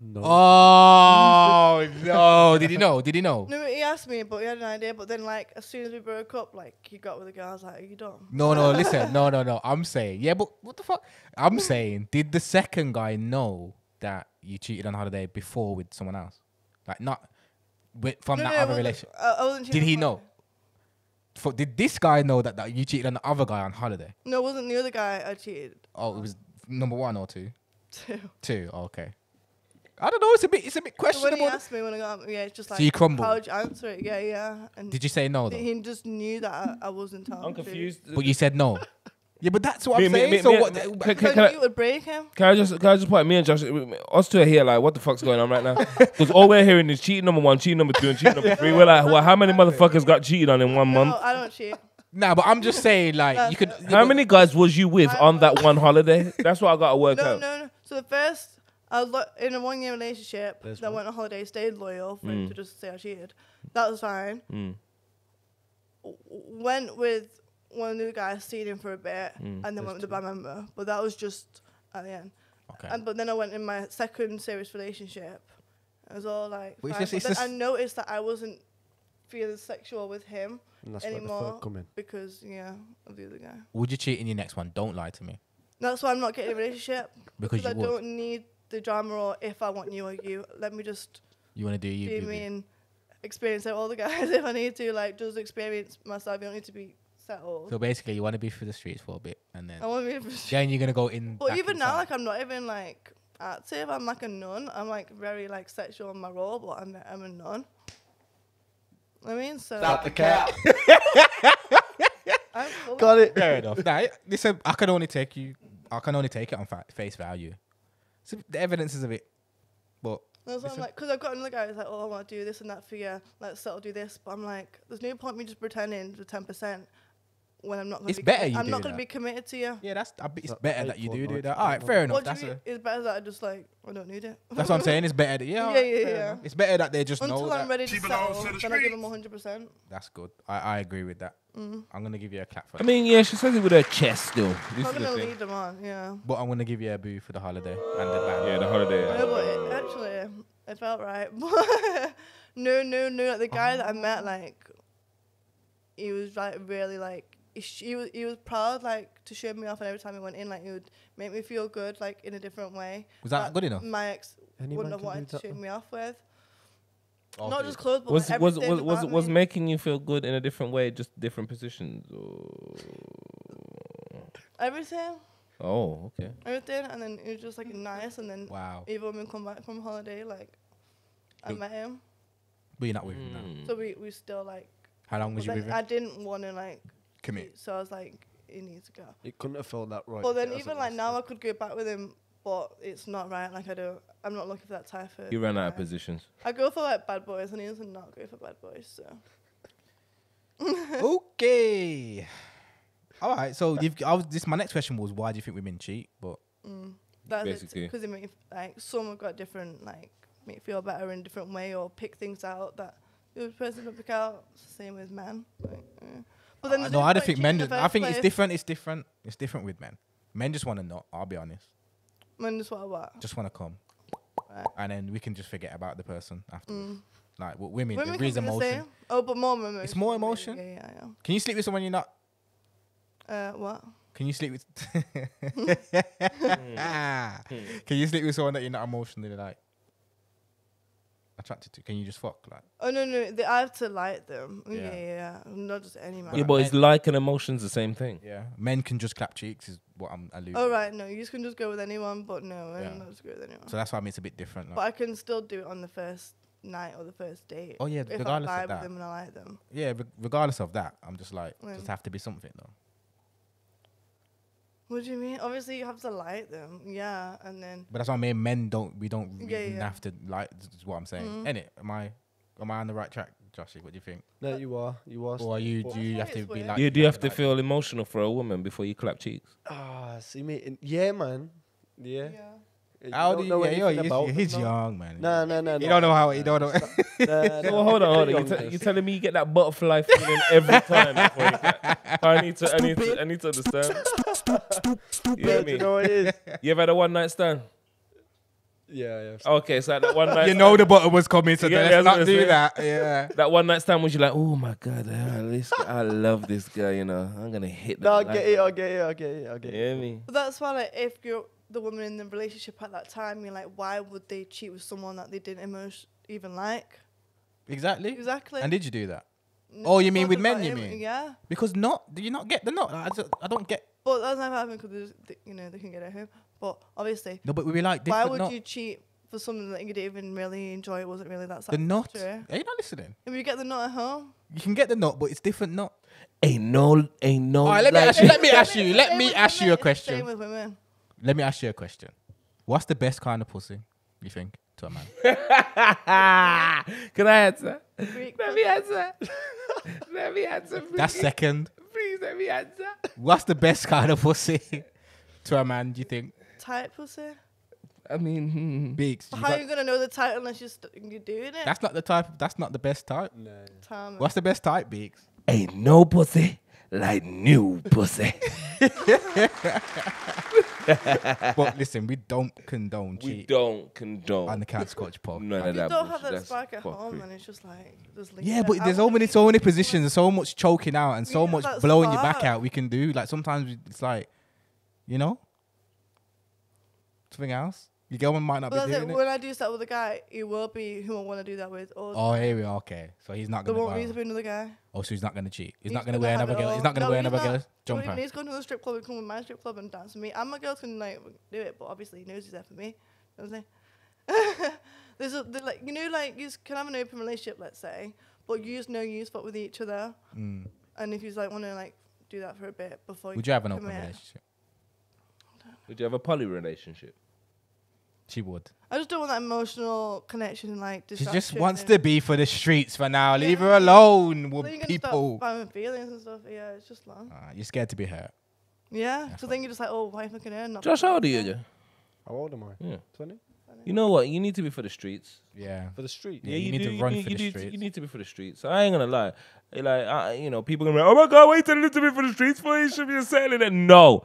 No. Oh, no. Did he know? Did he know? No, he asked me, but he had an idea. But then, like, as soon as we broke up, like, he got with the girl. I was like, are you dumb? No, listen. No. I'm saying, yeah, but what the fuck? I'm saying, did the second guy know that you cheated on holiday before with someone else? Like, not from that other relationship. Did he know? Did this guy know that you cheated on the other guy on holiday? No, it wasn't the other guy I cheated. Oh, it was number 1 or 2? 2. 2, okay. I don't know. It's a bit questionable. When he asked me when I got up, yeah, it's just like, so you crumbled. How'd you answer it? Yeah, yeah. And did you say no? Though? He just knew that I wasn't. I'm confused. But you said no. Yeah, but that's what I'm saying. So you would break him. Can I just point? Me and Josh, us two are here. Like, what the fuck's going on right now? Because all we're hearing is cheating number one, cheating number two, and cheating number three. We're like, well, how many motherfuckers got cheated on in 1 month? No, I don't cheat. Nah, but I'm just saying, like, you could. How many guys was you with on that one holiday? That's what I got to work out. No. So the first, I was in a one-year relationship. Then went on holiday, stayed loyal for him to just say I cheated. That was fine. Went with one of the guys, stayed in for a bit, and then went with the band member. But that was just at the end. Okay. But then I went in my second serious relationship. I was all like, but I noticed that I wasn't feeling sexual with him anymore because of the other guy. Would you cheat in your next one? Don't lie to me. That's why I'm not getting a relationship because I don't need the drama. Or if I want you or you, let me just. You want to do you? Do me and experience all the guys if I need to. Like, just experience myself. You don't need to be settled. So basically, you want to be for the streets for a bit, and then I want to be for the streets. Then you're gonna go in. But even now, like, I'm not even like active. I'm like a nun. I'm like very like sexual in my role, but I'm a nun. I mean, so stop the cap. Got it. Fair enough. Nah, listen, I can only take it on face value. So the evidence is a bit, but that's what I'm like, because I've got another guy who's like, oh, I want to do this and that for you. Let's settle, do this. But I'm like, there's no point me just pretending to 10% when I'm not going to. It's better. I'm not going to be committed to you. Yeah, that's. It's better that you do that. All right, fair enough. It's better that I just like I don't need it. That's what I'm saying. It's better. Yeah. It's better that they just know that. Until I'm ready to settle, then I give them 100%. That's good. I agree with that. I'm gonna give you a clap for that. I mean, yeah, she says it with her chest though. I'm not gonna lead them on, yeah. But I'm gonna give you a boo for the holiday and the band. Yeah, the holiday. No, but actually, it felt right. No. Like, the guy that I met, like, he was like really like he was proud, like, to show me off, and every time he went in, like, he would make me feel good, like, in a different way. Was that good enough? My ex wouldn't have wanted to show me off with. Not just clothes, but was making you feel good in a different way, just different positions, or everything. Oh, okay. Everything, and then it was just like nice, and then wow. Even when we come back from holiday, like, I met him. But you're not with him now. So we still like. How long was you with him? I didn't want to like commit, so I was like, it needs to go. It couldn't have felt that right. But then even like now, I could go back with him. But it's not right. Like, I'm not looking for that type of. You ran out of positions. I go for like bad boys, and he doesn't not go for bad boys. So. Okay. All right. So my next question was, why do you think women cheat? But that's basically because it make like some have got different, like, make you feel better in a different way, or pick things out that the other person would pick out. It's the same with men. Like, but then no, I don't think men. I think it's different. It's different with men. Men just want to know. I'll be honest. Men just want to what? Just want to come, right. And then we can just forget about the person afterwards. Like, with women there is emotion. Oh, but more emotion. It's more emotion. Yeah. Can you sleep with someone you're not? What? Can you sleep with? Can you sleep with someone that you're not emotionally like attracted to? Can you just fuck like? Oh no, I have to like them. Yeah. Not just any man. Yeah, but it's like an emotion's the same thing. Yeah, men can just clap cheeks is what I'm alluding. Oh right, no, you can just go with anyone, but no, I'm not just go with anyone. So that's why I mean it's a bit different. Like. But I can still do it on the first night or the first date. Oh yeah, regardless of that. If I vibe with them and I like them. Yeah, regardless of that, I'm just like, just have to be something though. What do you mean? Obviously, you have to like them, yeah, and then. But that's what I mean. Men don't. We don't have to like. Is what I'm saying. Innit? Am I on the right track, Joshy? What do you think? No, you are. You are. Or are you? Do you have to be like? You do have to feel emotional for a woman before you clap cheeks. Ah, see me. Yeah, man. Yeah. How do you? Yeah, he's young, man. No. You don't know how. You don't know. Well, hold on. You're telling me you get that butterfly feeling every time before you clap. I need to understand. You know what it is? You ever had a one-night stand? Yeah. Okay, so that one night... You know the bottom was coming, so let's not do that. Yeah. That one-night stand was you like, oh, my God, I love this guy, you know. I'm going to hit that. No, I'll get it. You hear me? But that's why, like, if you're the woman in the relationship at that time, you're like, why would they cheat with someone that they didn't even like? Exactly. And did you do that? No, oh, you mean with men, you mean? Yeah. Because not... Do you not get the not? I don't get... But that's not happening because, you know, they can get at him. But obviously... No, but we like... Why would you cheat for something that you didn't even really enjoy. It wasn't really that satisfying. The nut? Are you not listening? If you get the nut at home. You can get the nut, but it's different nut. Ain't no. All right, let me ask you a question. Same with women. Let me ask you a question. What's the best kind of pussy, you think, to a man? Can I answer? Let me answer. Please. That's second. Please let me answer. What's the best kind of pussy to a man, do you think? Tight pussy. I mean, Beaks. How are you gonna know the type unless you're doing it? That's not the type. That's not the best type. No. Time. What's the best type, Beaks? Ain't no pussy like new pussy. But listen, we don't condone cheating. We don't condone. On the Cancel Culture Podcast. No, you don't have that spark at home, and it's just like but there's so many positions, so much choking out, and so much blowing your back out. We can do like sometimes it's like, you know, something else. Your girlfriend might not be doing it. When I do start with a guy, it will be who I want to do that with. Oh, here we are. Okay, so he's not going to. There won't be another guy. Oh, so he's not going to cheat. He's not going to wear another girl. He's not going to wear another girl's jumper. He's going to the strip club and come with my strip club and dance with me. And my girls can like do it, but obviously he knows he's there for me. You know what I'm saying? Like you can have an open relationship, let's say, but you just know you fuck with each other. Mm. And if you like want to like do that for a bit before, would you have an open relationship? Would you have a poly relationship? She would. I just don't want that emotional connection and like distraction. She just wants to be for the streets for now. Yeah. Leave her alone, people. Stop having feelings and stuff. Yeah, it's just long. You're scared to be hurt. Yeah. That's so then you're just like, oh, why am I looking at her? Not Josh, how old are you? Yeah. How old am I? Yeah. 20? You know what? You need to be for the streets. Yeah. For the streets. Yeah, you need to run for the streets. You need to be for the streets. I ain't going to lie. Like, you know, people going to be like, oh my God, why are you telling him to be for the streets for? He should be settling it.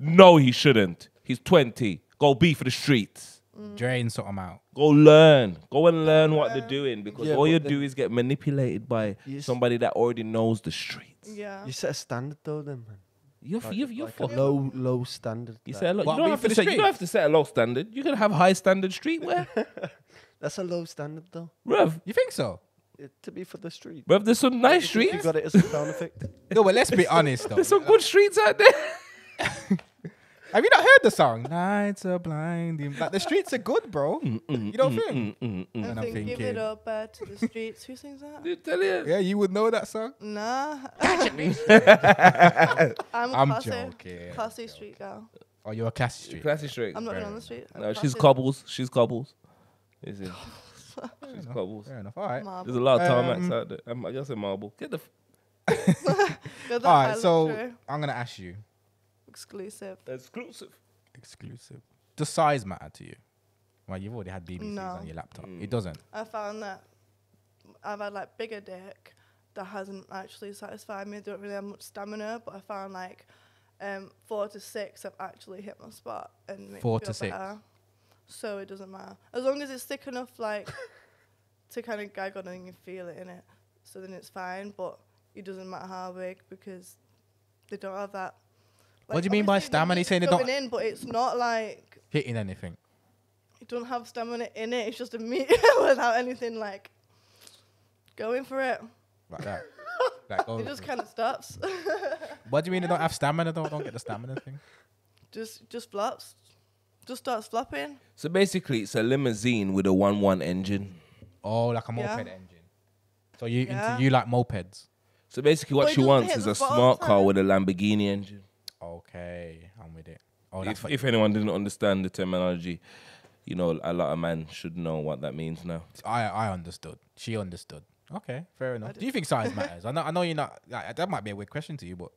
No, he shouldn't. He's 20. Go be for the streets. Drain something out. Go learn. Go and learn what they're doing because all you do is get manipulated by somebody that already knows the streets. Yeah. You set a standard though then, man. You're like a low standard. You don't have to set a low standard. You can have high standard streetwear. That's a low standard though. Bruv. You think so? To be for the street. Bruv, there's some nice streets. You got it as a sound effect. No, but let's be honest though. There's some good streets out there. Have you not heard the song? Lights are blinding. Like, the streets are good, bro. You don't think? And I'm thinking, give it up to the streets. Who sings that? Dude, tell you. Yeah, you would know that song. Nah. I'm a classy street girl. Oh, you're a classy street. Classy street. I'm not going on the street. No, she's cobbles. She's cobbles. Is it? She's cobbles. Fair enough. All right. Marble. There's a lot of tarmacs out there. I guess a marble. Get the. All right. So I'm gonna ask you. Exclusive. Does size matter to you? Well, you've already had BBCs on your laptop. It doesn't. I found that I've had like bigger dick that hasn't actually satisfied me. I don't really have much stamina, but I found like 4 to 6 I've actually hit my spot and made 4 to 6 better. So it doesn't matter. As long as it's thick enough like to kind of gag on and you feel it in it. So then it's fine, but it doesn't matter how big because they don't have that. Like what do you mean by stamina? He's saying it don't in, but it's not like hitting anything. You don't have stamina in it. It's just a meat without anything like going for it. Like that. It just kind of stops. What do you mean they don't have stamina? Though? Don't get the stamina thing. Just flops. Just starts flopping. So basically, it's a limousine with a 1.1 engine. Oh, like a moped engine. So you like mopeds. So basically, what she wants is a smart car with a Lamborghini engine. Okay, I'm with it. Oh, if anyone didn't understand the terminology, you know, a lot of men should know what that means now. I understood. She understood. Okay, fair enough. Do you think size matters? I know you're not... Like, that might be a weird question to you, but...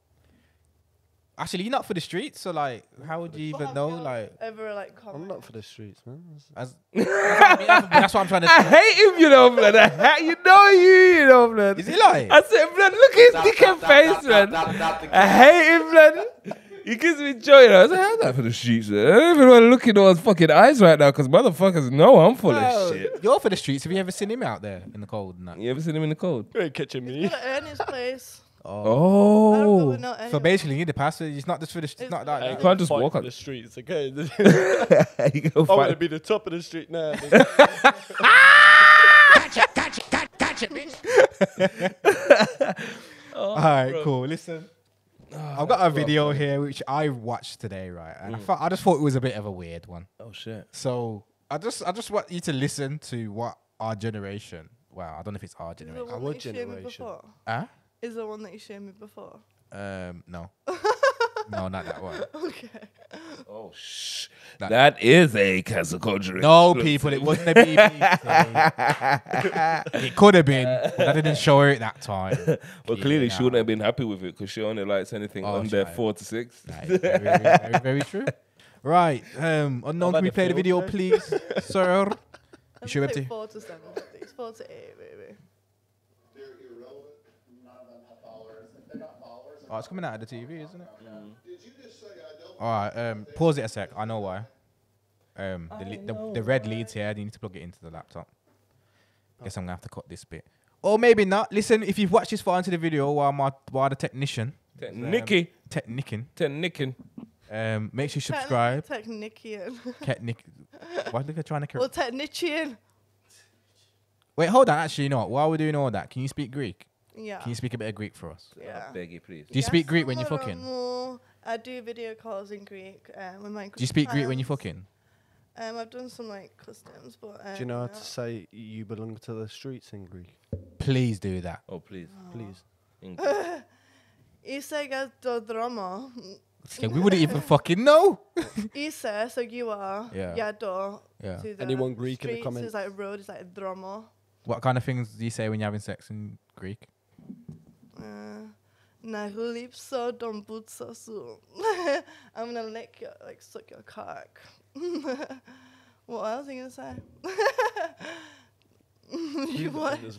Actually, you're not for the streets, so, like, how would you even know, like... Ever, like, comment? I'm not for the streets, man. That's what I'm trying to say. I hate him, you know, blood. I hate you know, blood. Is he lying? I said, blood, look at his dick and face, man. I hate him, blood. He gives me joy, you know. I said, how's that for the streets, man? I don't even want to look in those fucking eyes right now, because motherfuckers know I'm full of shit. You're for the streets. Have you ever seen him out there in the cold? And that? You ever seen him in the cold? You ain't catching me. He's got to earn his place. Oh. So basically, you need to pass it. It's not just for the streets. Not that. You can't just walk on the streets, okay? You I want to be the top of the street now. Gotcha, bitch. All right, cool. Listen, I've got a video here which I watched today, right? And I just thought it was a bit of a weird one. Oh, shit. So I just want you to listen to what our generation. Wow, I don't know if it's our generation. Our generation. Huh? Is the one that you showed me before? No. No, not that one. Okay. Oh, shh. That is a cancel culture. No, people, it wasn't a BBC. It could have been, but I didn't show her it that time. Well, clearly she wouldn't have been happy with it because she only likes anything under 4 to 6. That is very, very, very true. Right. Unknown, can we play the video, please, sir? You sure we have to? 4 to 7. It's 4 to 8, maybe. Oh, it's coming out of the TV, isn't it? Mm. All right, pause it a sec. I know why. The red leads here. You need to plug it into the laptop. Guess I'm gonna have to cut this bit, or maybe not. Listen, if you've watched this far into the video, while the technician, make sure you subscribe. Why are they trying to correct? Well, technician. Wait, hold on. Actually, you know what? While we're doing all that, can you speak Greek? Yeah. Can you speak a bit of Greek for us? Yeah. I beg you, please. Do you speak Greek when you fucking? I do video calls in Greek with my. Do you speak Greek when you fucking? I've done some like customs, but. Do you know how to say you belong to the streets in Greek? Please do that. Oh please, please. Isagas do dromo. We wouldn't even fucking know. Isa, so you are. Yeah. Yado. Yeah. Anyone Greek in the comments? Is like road. Is like dromo. What kind of things do you say when you're having sex in Greek? Nahulipso dombutsasu. I'm gonna lick your, like, suck your cock. What else are you gonna say?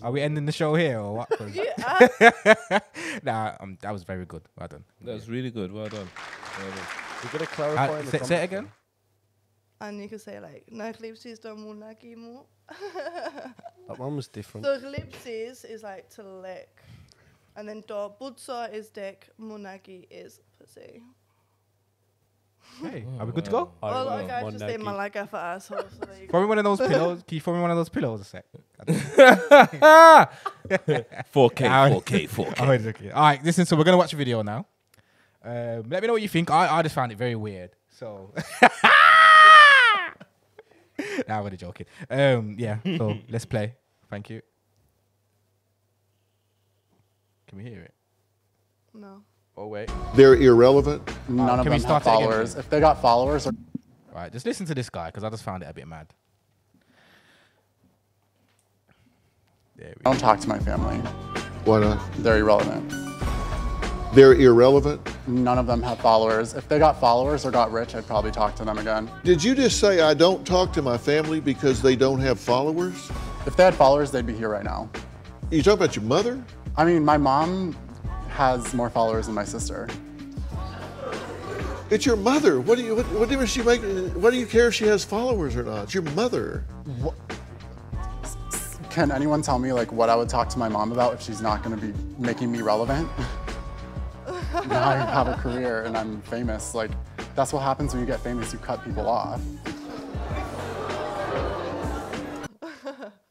Are we ending the show here or what? Nah, that was very good. Well done. That was really good. Well done. We're gonna clarify. Say it again. And you could say like Nahulipsis dombutsasu. That one was different. So glipsis is like to lick. And then do butsa is dick, munagi is pussy. Hey, are we good to go? Oh, like I just say malaga for assholes. So throw me one of those pillows. Can you throw me one of those pillows a sec? 4K. Oh, it's okay. All right, listen, so we're going to watch a video now. Let me know what you think. I just found it very weird. So... Nah, I'm really joking. Yeah, so let's play. Thank you. Can we hear it? No. Oh, wait. They're irrelevant. None of them have followers. If they got followers... Right, just listen to this guy, because I just found it a bit mad. Don't talk to my family. What? They're irrelevant. They're irrelevant. None of them have followers. If they got followers or got rich, I'd probably talk to them again. Did you just say I don't talk to my family because they don't have followers? If they had followers, they'd be here right now. You talk about your mother? I mean, my mom has more followers than my sister. It's your mother. What difference she make? What do you care if she has followers or not? It's your mother. What? Can anyone tell me like what I would talk to my mom about if she's not going to be making me relevant? Now I have a career and I'm famous. Like, that's what happens when you get famous. You cut people off.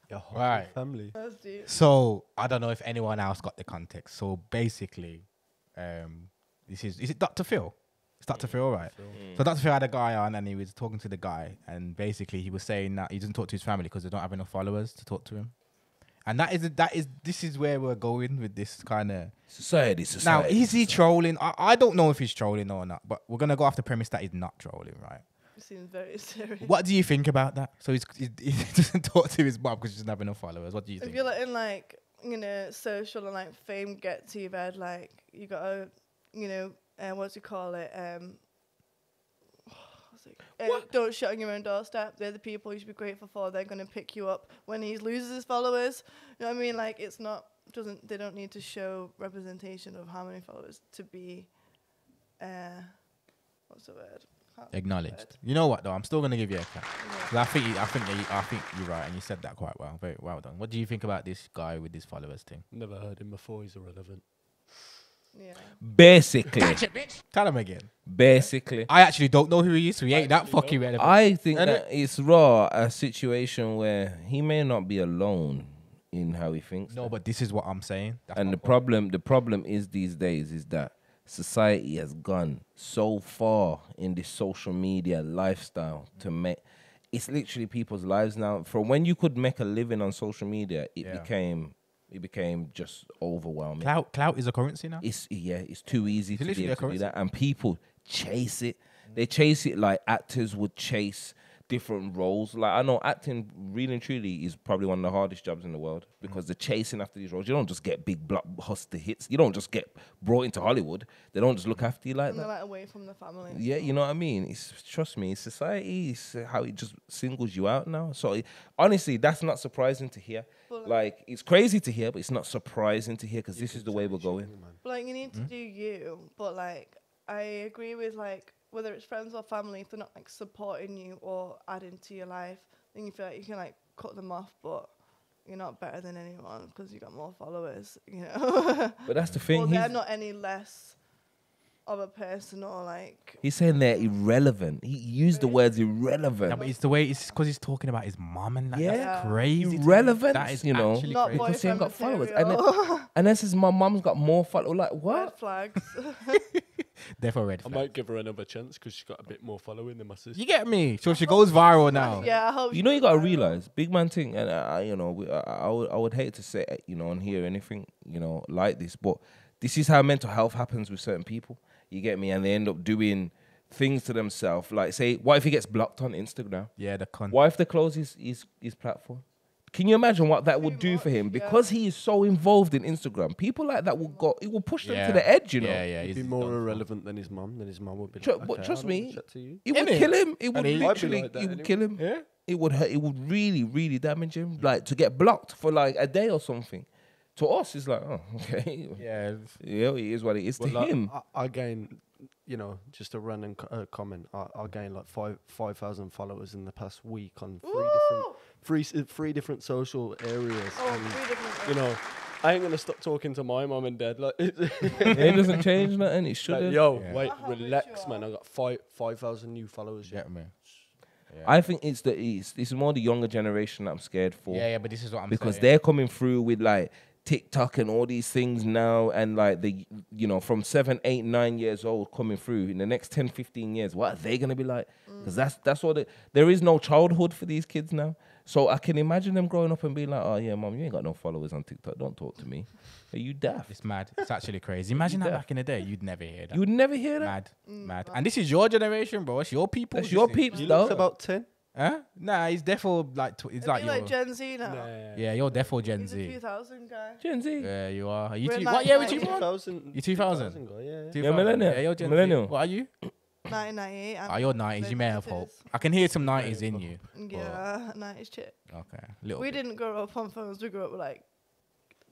Your whole family. So I don't know if anyone else got the context. So basically, this is it Dr. Phil? It's Dr. Phil, right? Mm. So Dr. Phil had a guy on and he was talking to the guy, and basically he was saying that he doesn't talk to his family because they don't have enough followers to talk to him. And this is where we're going with this kind of society. Now, is he trolling? I don't know if he's trolling or not, but we're gonna go off the premise that he's not trolling, right? It seems very serious. What do you think about that? So he doesn't talk to his mom because she doesn't have enough followers. What do you think? If you're letting like social and like fame get to you, bad, like you gotta don't shit on your own doorstep. They're the people you should be grateful for. They're going to pick you up when he loses his followers. You know what I mean? Like, it's not... They don't need to show representation of how many followers to be... what's the word? Acknowledged. You know what, though? I'm still going to give you a clap. Yeah. I think you're right, and you said that quite well. Very well done. What do you think about this guy with his followers thing? Never heard him before. He's irrelevant. Yeah. Basically, tell him again. Basically, I actually don't know who he is, so he ain't that fucking relevant. I think that it's raw a situation where he may not be alone in how he thinks. No, but this is what I'm saying. And the problem is these days is that society has gone so far in this social media lifestyle to make it's literally people's lives now. From when you could make a living on social media, it became just overwhelming. Clout is a currency now. It's too easy to be able to do that, and people chase it. They chase it like actors would chase different roles. Like, I know acting really and truly is probably one of the hardest jobs in the world, because they're chasing after these roles. You don't just get big blockbuster hits. You don't just get brought into Hollywood. They don't just look after you like that. They're like away from the family. Yeah, you know what I mean? Trust me, society is how it just singles you out now. So honestly, that's not surprising to hear. Like, it's crazy to hear, but it's not surprising to hear, because this is the way we're going. But like, you need to do you. But like, I agree with like, whether it's friends or family, if they're not like supporting you or adding to your life, then you feel like you can like cut them off, but you're not better than anyone because you got more followers, you know. But that's the thing. Well, they're not any less of a person or like. He's saying they're irrelevant. He used the words irrelevant. No, but it's the way, it's because he's talking about his mum and that. Yeah. That's crazy. Irrelevant. That is, you know, actually not crazy. Because he ain't got followers. And this is my mum's got more followers. Like, what? Red flags. Therefore, red flag. I might give her another chance because she's got a bit more following than my sister. You get me? So she goes viral now. Yeah, I hope you know. You gotta realise, big man thing, and you know, I would hate to say, you know, and hear anything, you know, like this, but this is how mental health happens with certain people. You get me? And they end up doing things to themselves. Like, say, what if he gets blocked on Instagram? Yeah, the cunt. What if they close his platform? Can you imagine what that would do for him? Because he is so involved in Instagram, people like that will go. It will push them to the edge, you know. Yeah, yeah. He'd be more irrelevant than his mum. Than his mum would be. Like, but okay, trust me, it would kill him. It would literally, it would kill him. Yeah. It would hurt. It would really, really damage him. Like, to get blocked for like a day or something. To us, it's like, oh, okay. Yeah. Yeah, it is what it is. Well, to like, him, I gain, you know, just a random comment. I gained like 5,000 followers in the past week on three different social areas. Oh, and, you know, I ain't gonna stop talking to my mum and dad. Like, it doesn't change nothing. It shouldn't. Like, yo, wait, relax, man. I got 5,000 new followers. Yeah, man. Yeah. I think it's the East. It's more the younger generation that I'm scared for. Yeah, yeah. But this is what I'm saying, because they're coming through with like TikTok and all these things now, and like the, you know, from 7, 8, 9 years old coming through in the next 10, 15 years, what are they gonna be like? Because that's all. There is no childhood for these kids now. So I can imagine them growing up and being like, oh yeah, mum, you ain't got no followers on TikTok. Don't talk to me. Are you daft? It's mad. It's actually crazy. Imagine that back in the day. You'd never hear that. You would never hear that? Mad. And this is your generation, bro. It's your people. It's your peeps, though. It's about 10. Huh? Nah, he's defo like it's like Gen Z now. Yeah, you're defo Gen Z. He's a 2000 guy. Gen Z. Yeah, you are. Are you what year were you born? 2000. You 2000. Yeah, millennial. Yeah, you're Gen Z. What are you? 1998. Oh, you're 90s. You may have hope. I can hear some 90s in you. Yeah, 90s shit. Okay. We didn't grow up on phones. We grew up with like.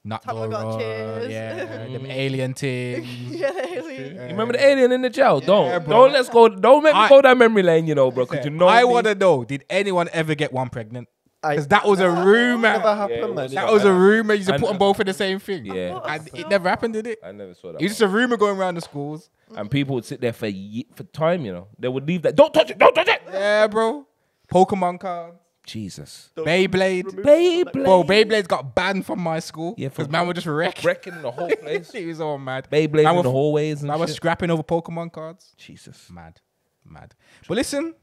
Tamagotchis. Yeah, them alien things. Yeah, the alien. You remember the alien in the jail? Don't let's go. Don't make me go down memory lane, you know, bro. Because you know, I want to know. Did anyone ever get one pregnant? Because that was a rumor. Never happened, man. That was a rumor. You used to put them both in the same thing. Yeah, and it never happened, did it? I never saw that. It was just a rumor going around the schools, and people would sit there for time. You know, they would leave that. Don't touch it. Don't touch it. Yeah, bro. Pokemon cards. Jesus. Beyblade. Bro, Beyblades got banned from my school. Yeah, because man were just wrecking the whole place. He was all mad. Beyblades in the hallways and shit. I was scrapping over Pokemon cards. Jesus. Mad. But listen,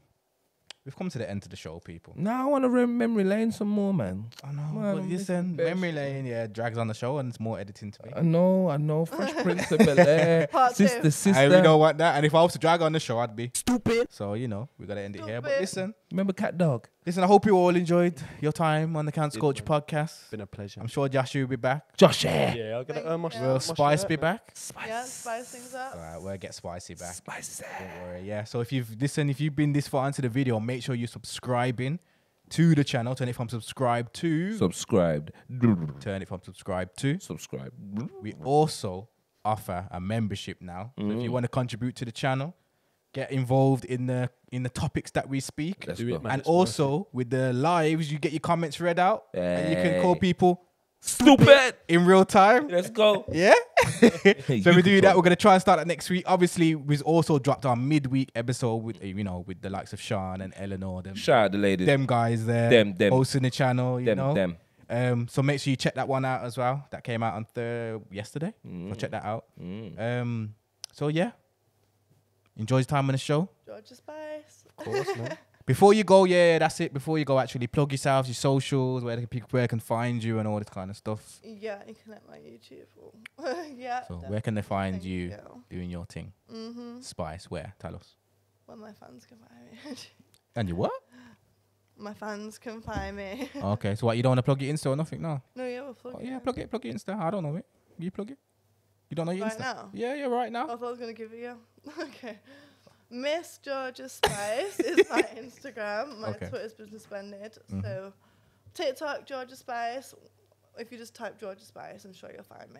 we've come to the end of the show, people. Now I want to memory lane some more, man. I know. Well, but listen, memory lane, yeah, drags on the show and it's more editing to me. I know. Fresh Prince of Bel-Air. Sister. I know what that. And if I was to drag on the show, I'd be stupid. So, you know, we got to end it here. But listen. Remember Cat Dog. Listen, I hope you all enjoyed your time on the Cancel Culture Podcast. Been a pleasure. I'm sure Josh will be back. Josh, yeah, I'll get it. Will Spice be back? Spice. Yeah, Spice things up. All right, we'll get Spicy back. Spicy. Don't worry. Yeah, so if you've been this far into the video, make sure you're subscribing to the channel. Turn it from subscribe to... Subscribed. Turn it from subscribe to... Subscribe. We also offer a membership now. So if you want to contribute to the channel, get involved in the topics that we speak. And also with the lives, you get your comments read out and you can call people stupid in real time. Let's go. Yeah. So we do that. We're gonna try and start that next week. Obviously, we've also dropped our midweek episode with the likes of Sean and Eleanor. Shout out the ladies. Them guys there. Them hosting the channel. You know. So make sure you check that one out as well. That came out on yesterday. So check that out. So yeah. Enjoy your time on the show. Georgia Spice. Of course, man. Before you go, yeah, that's it. Before you go, actually plug yourselves, your socials, where can find you and all this kind of stuff. Yeah, I connect my YouTube. Yeah. So where can they find you doing your thing? Spice, where? Tell us. Well, my fans can find me. And you what? My fans can find me. Okay, so what, you don't want to plug your Insta or nothing, no? No, yeah, we'll plug it. Yeah, plug your Insta. I don't know it. You plug it? You don't know your Insta? Right now? Yeah, yeah, right now. I thought I was going to give it, okay. Miss Georgia Spice is my Instagram. My Twitter's been suspended. So TikTok, Georgia Spice. If you just type Georgia Spice, I'm sure you'll find me.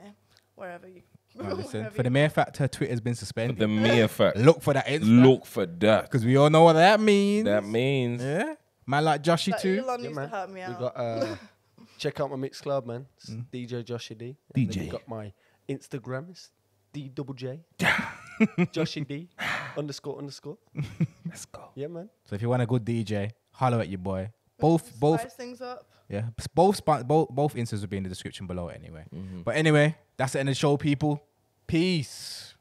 Wherever you listen, for the mere fact her Twitter's been suspended. For the mere fact. Look for that Instagram. Look for that. Because we all know what that means. That means. Yeah. Man like Joshy like too. Elon used to help me out. Got, check out my mix club, man. DJ Joshy D. DJ. Got my Instagram. It's D-double-J. Joshy D __. Let's go. Yeah, man. So if you want a good DJ, holler at your boy. Both spice things up. Yeah, both Instas will be in the description below anyway. But anyway, that's the end of the show, people. Peace.